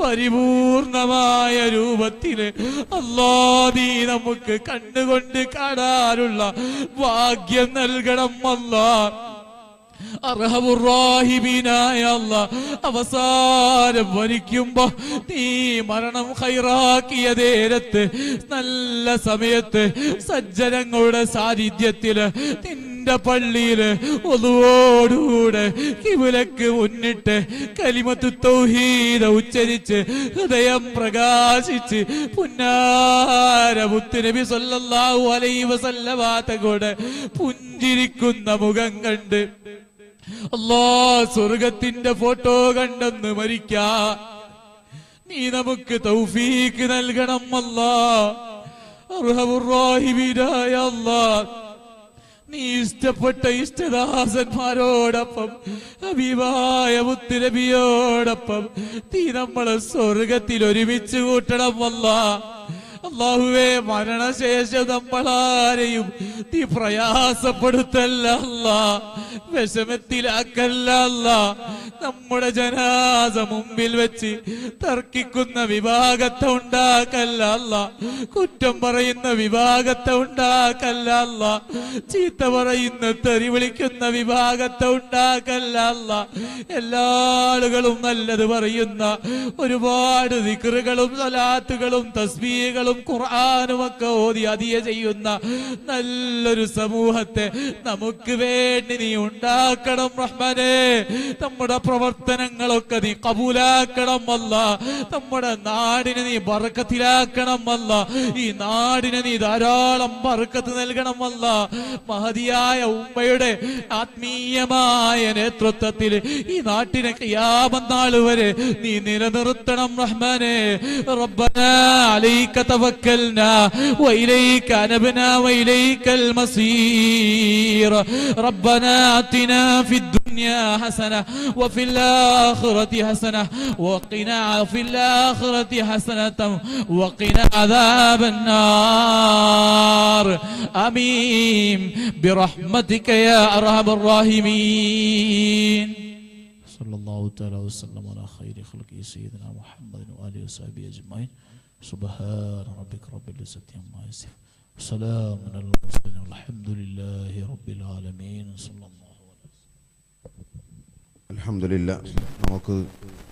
പരിപൂർണമായ രൂപത്തില് അല്ലാ നീ നമുക്ക് കണ്ടുകൊണ്ട് കാണാനുള്ള ഭാഗ്യം നൽകണം അല്ലാ. അവസാനം വരിക്കുമ്പോ നീ മരണം ഹൈറാക്കിയ നേരത്ത്, നല്ല സമയത്ത്, സജ്ജനങ്ങളുടെ സാന്നിധ്യത്തില് നിന്റെ പള്ളിയില് ഒതുവോടുകൂടെ കിബിലക്ക് മുന്നിട്ട് കലിമത്ത് തൗഹീദ ഉച്ചരിച്ച് ഹൃദയം പ്രകാശിച്ച് പുന്നാര മുത്ത് നബി സല്ലല്ലാഹു അലൈഹി വസല്ലം തങ്ങളുടെ പുഞ്ചിരിക്കുന്ന മുഖം കണ്ട് അല്ലാ, സ്വർഗത്തിന്റെ ഫോട്ടോ കണ്ടെന്ന് മരിക്കാ നീ നമുക്ക് തൗഫീക്ക് നൽകണം അല്ലാ. അർഹമുർ റഹീമായ അല്ലാ, നീ ഇഷ്ടപ്പെട്ട ഇഷ്ടദാസന്മാരോടൊപ്പം ഹബീബായ മുത്ത് നബിയോടൊപ്പം നീ നമ്മളെ സ്വർഗത്തിൽ ഒരുമിച്ച് കൂട്ടണം അല്ലാ. അല്ലാഹുവേ, മരണശേഷം നമ്മളാരെയും നീ പ്രയാസപ്പെടുത്തല്ല അല്ലാ, വിഷമത്തിലാക്കല്ല അല്ലാ. നമ്മുടെ ജനാസ മുമ്പിൽ വെച്ച് തർക്കിക്കുന്ന വിഭാഗത്തെ ഉണ്ടാക്കല്ല അല്ലാ, കുറ്റം പറയുന്ന വിഭാഗത്തെ ഉണ്ടാക്കല്ല അല്ലാ, ചീത്ത പറയുന്ന തെറി വിളിക്കുന്ന വിഭാഗത്തെ ഉണ്ടാക്കല്ല അല്ലാ. എല്ലാ ആളുകളും നല്ലത് പറയുന്ന ഒരുപാട് ദിക്റുകളും സലാത്തുകളും തസ്ബീഹുകളും ഖുർആനും ഒക്കെ ഓതി അതിയ ചെയ്യുന്ന നല്ലൊരു സമൂഹത്തെ നമുക്ക് വേണ്ടി നീ ഉണ്ടാക്കണം റഹ്മാനേ. നമ്മുടെ പ്രവർത്തനങ്ങളൊക്കെ നീ കബൂലാക്കണം അല്ലാ. നമ്മുടെ നാടിനെ നീ ബർക്കത്തിലാക്കണം അല്ലാ. ഈ നാടിനെ നീ ധാരാളം ബർക്കത്ത് നൽകണം അല്ലാ. മഹതിയായ ഉമ്മയുടെ ആത്മീയമായ നേതൃത്വത്തിൽ ഈ നാട്ടിനെ ഖിയാമത്ത് നാൾ വരെ നീ നിലനിർത്തണം റഹ്മാനേ. റബ്ബനാ അലൈക توكلنا وإليك أنبنا وإليك المصير. ربنا آتنا في الدنيا حسنة وفي الآخرة حسنة وقنا في الآخرة حسنة وقنا عذاب النار. آمين برحمتك يا أرحم الراحمين. صلى الله تعالى وسلم على خير خلقه سيدنا محمد وآله وصحبه أجمعين. سبحان ربك رب العزة عما يصفون وسلام على المرسلين والحمد لله رب العالمين. صلى الله عليه وسلم. الحمد لله.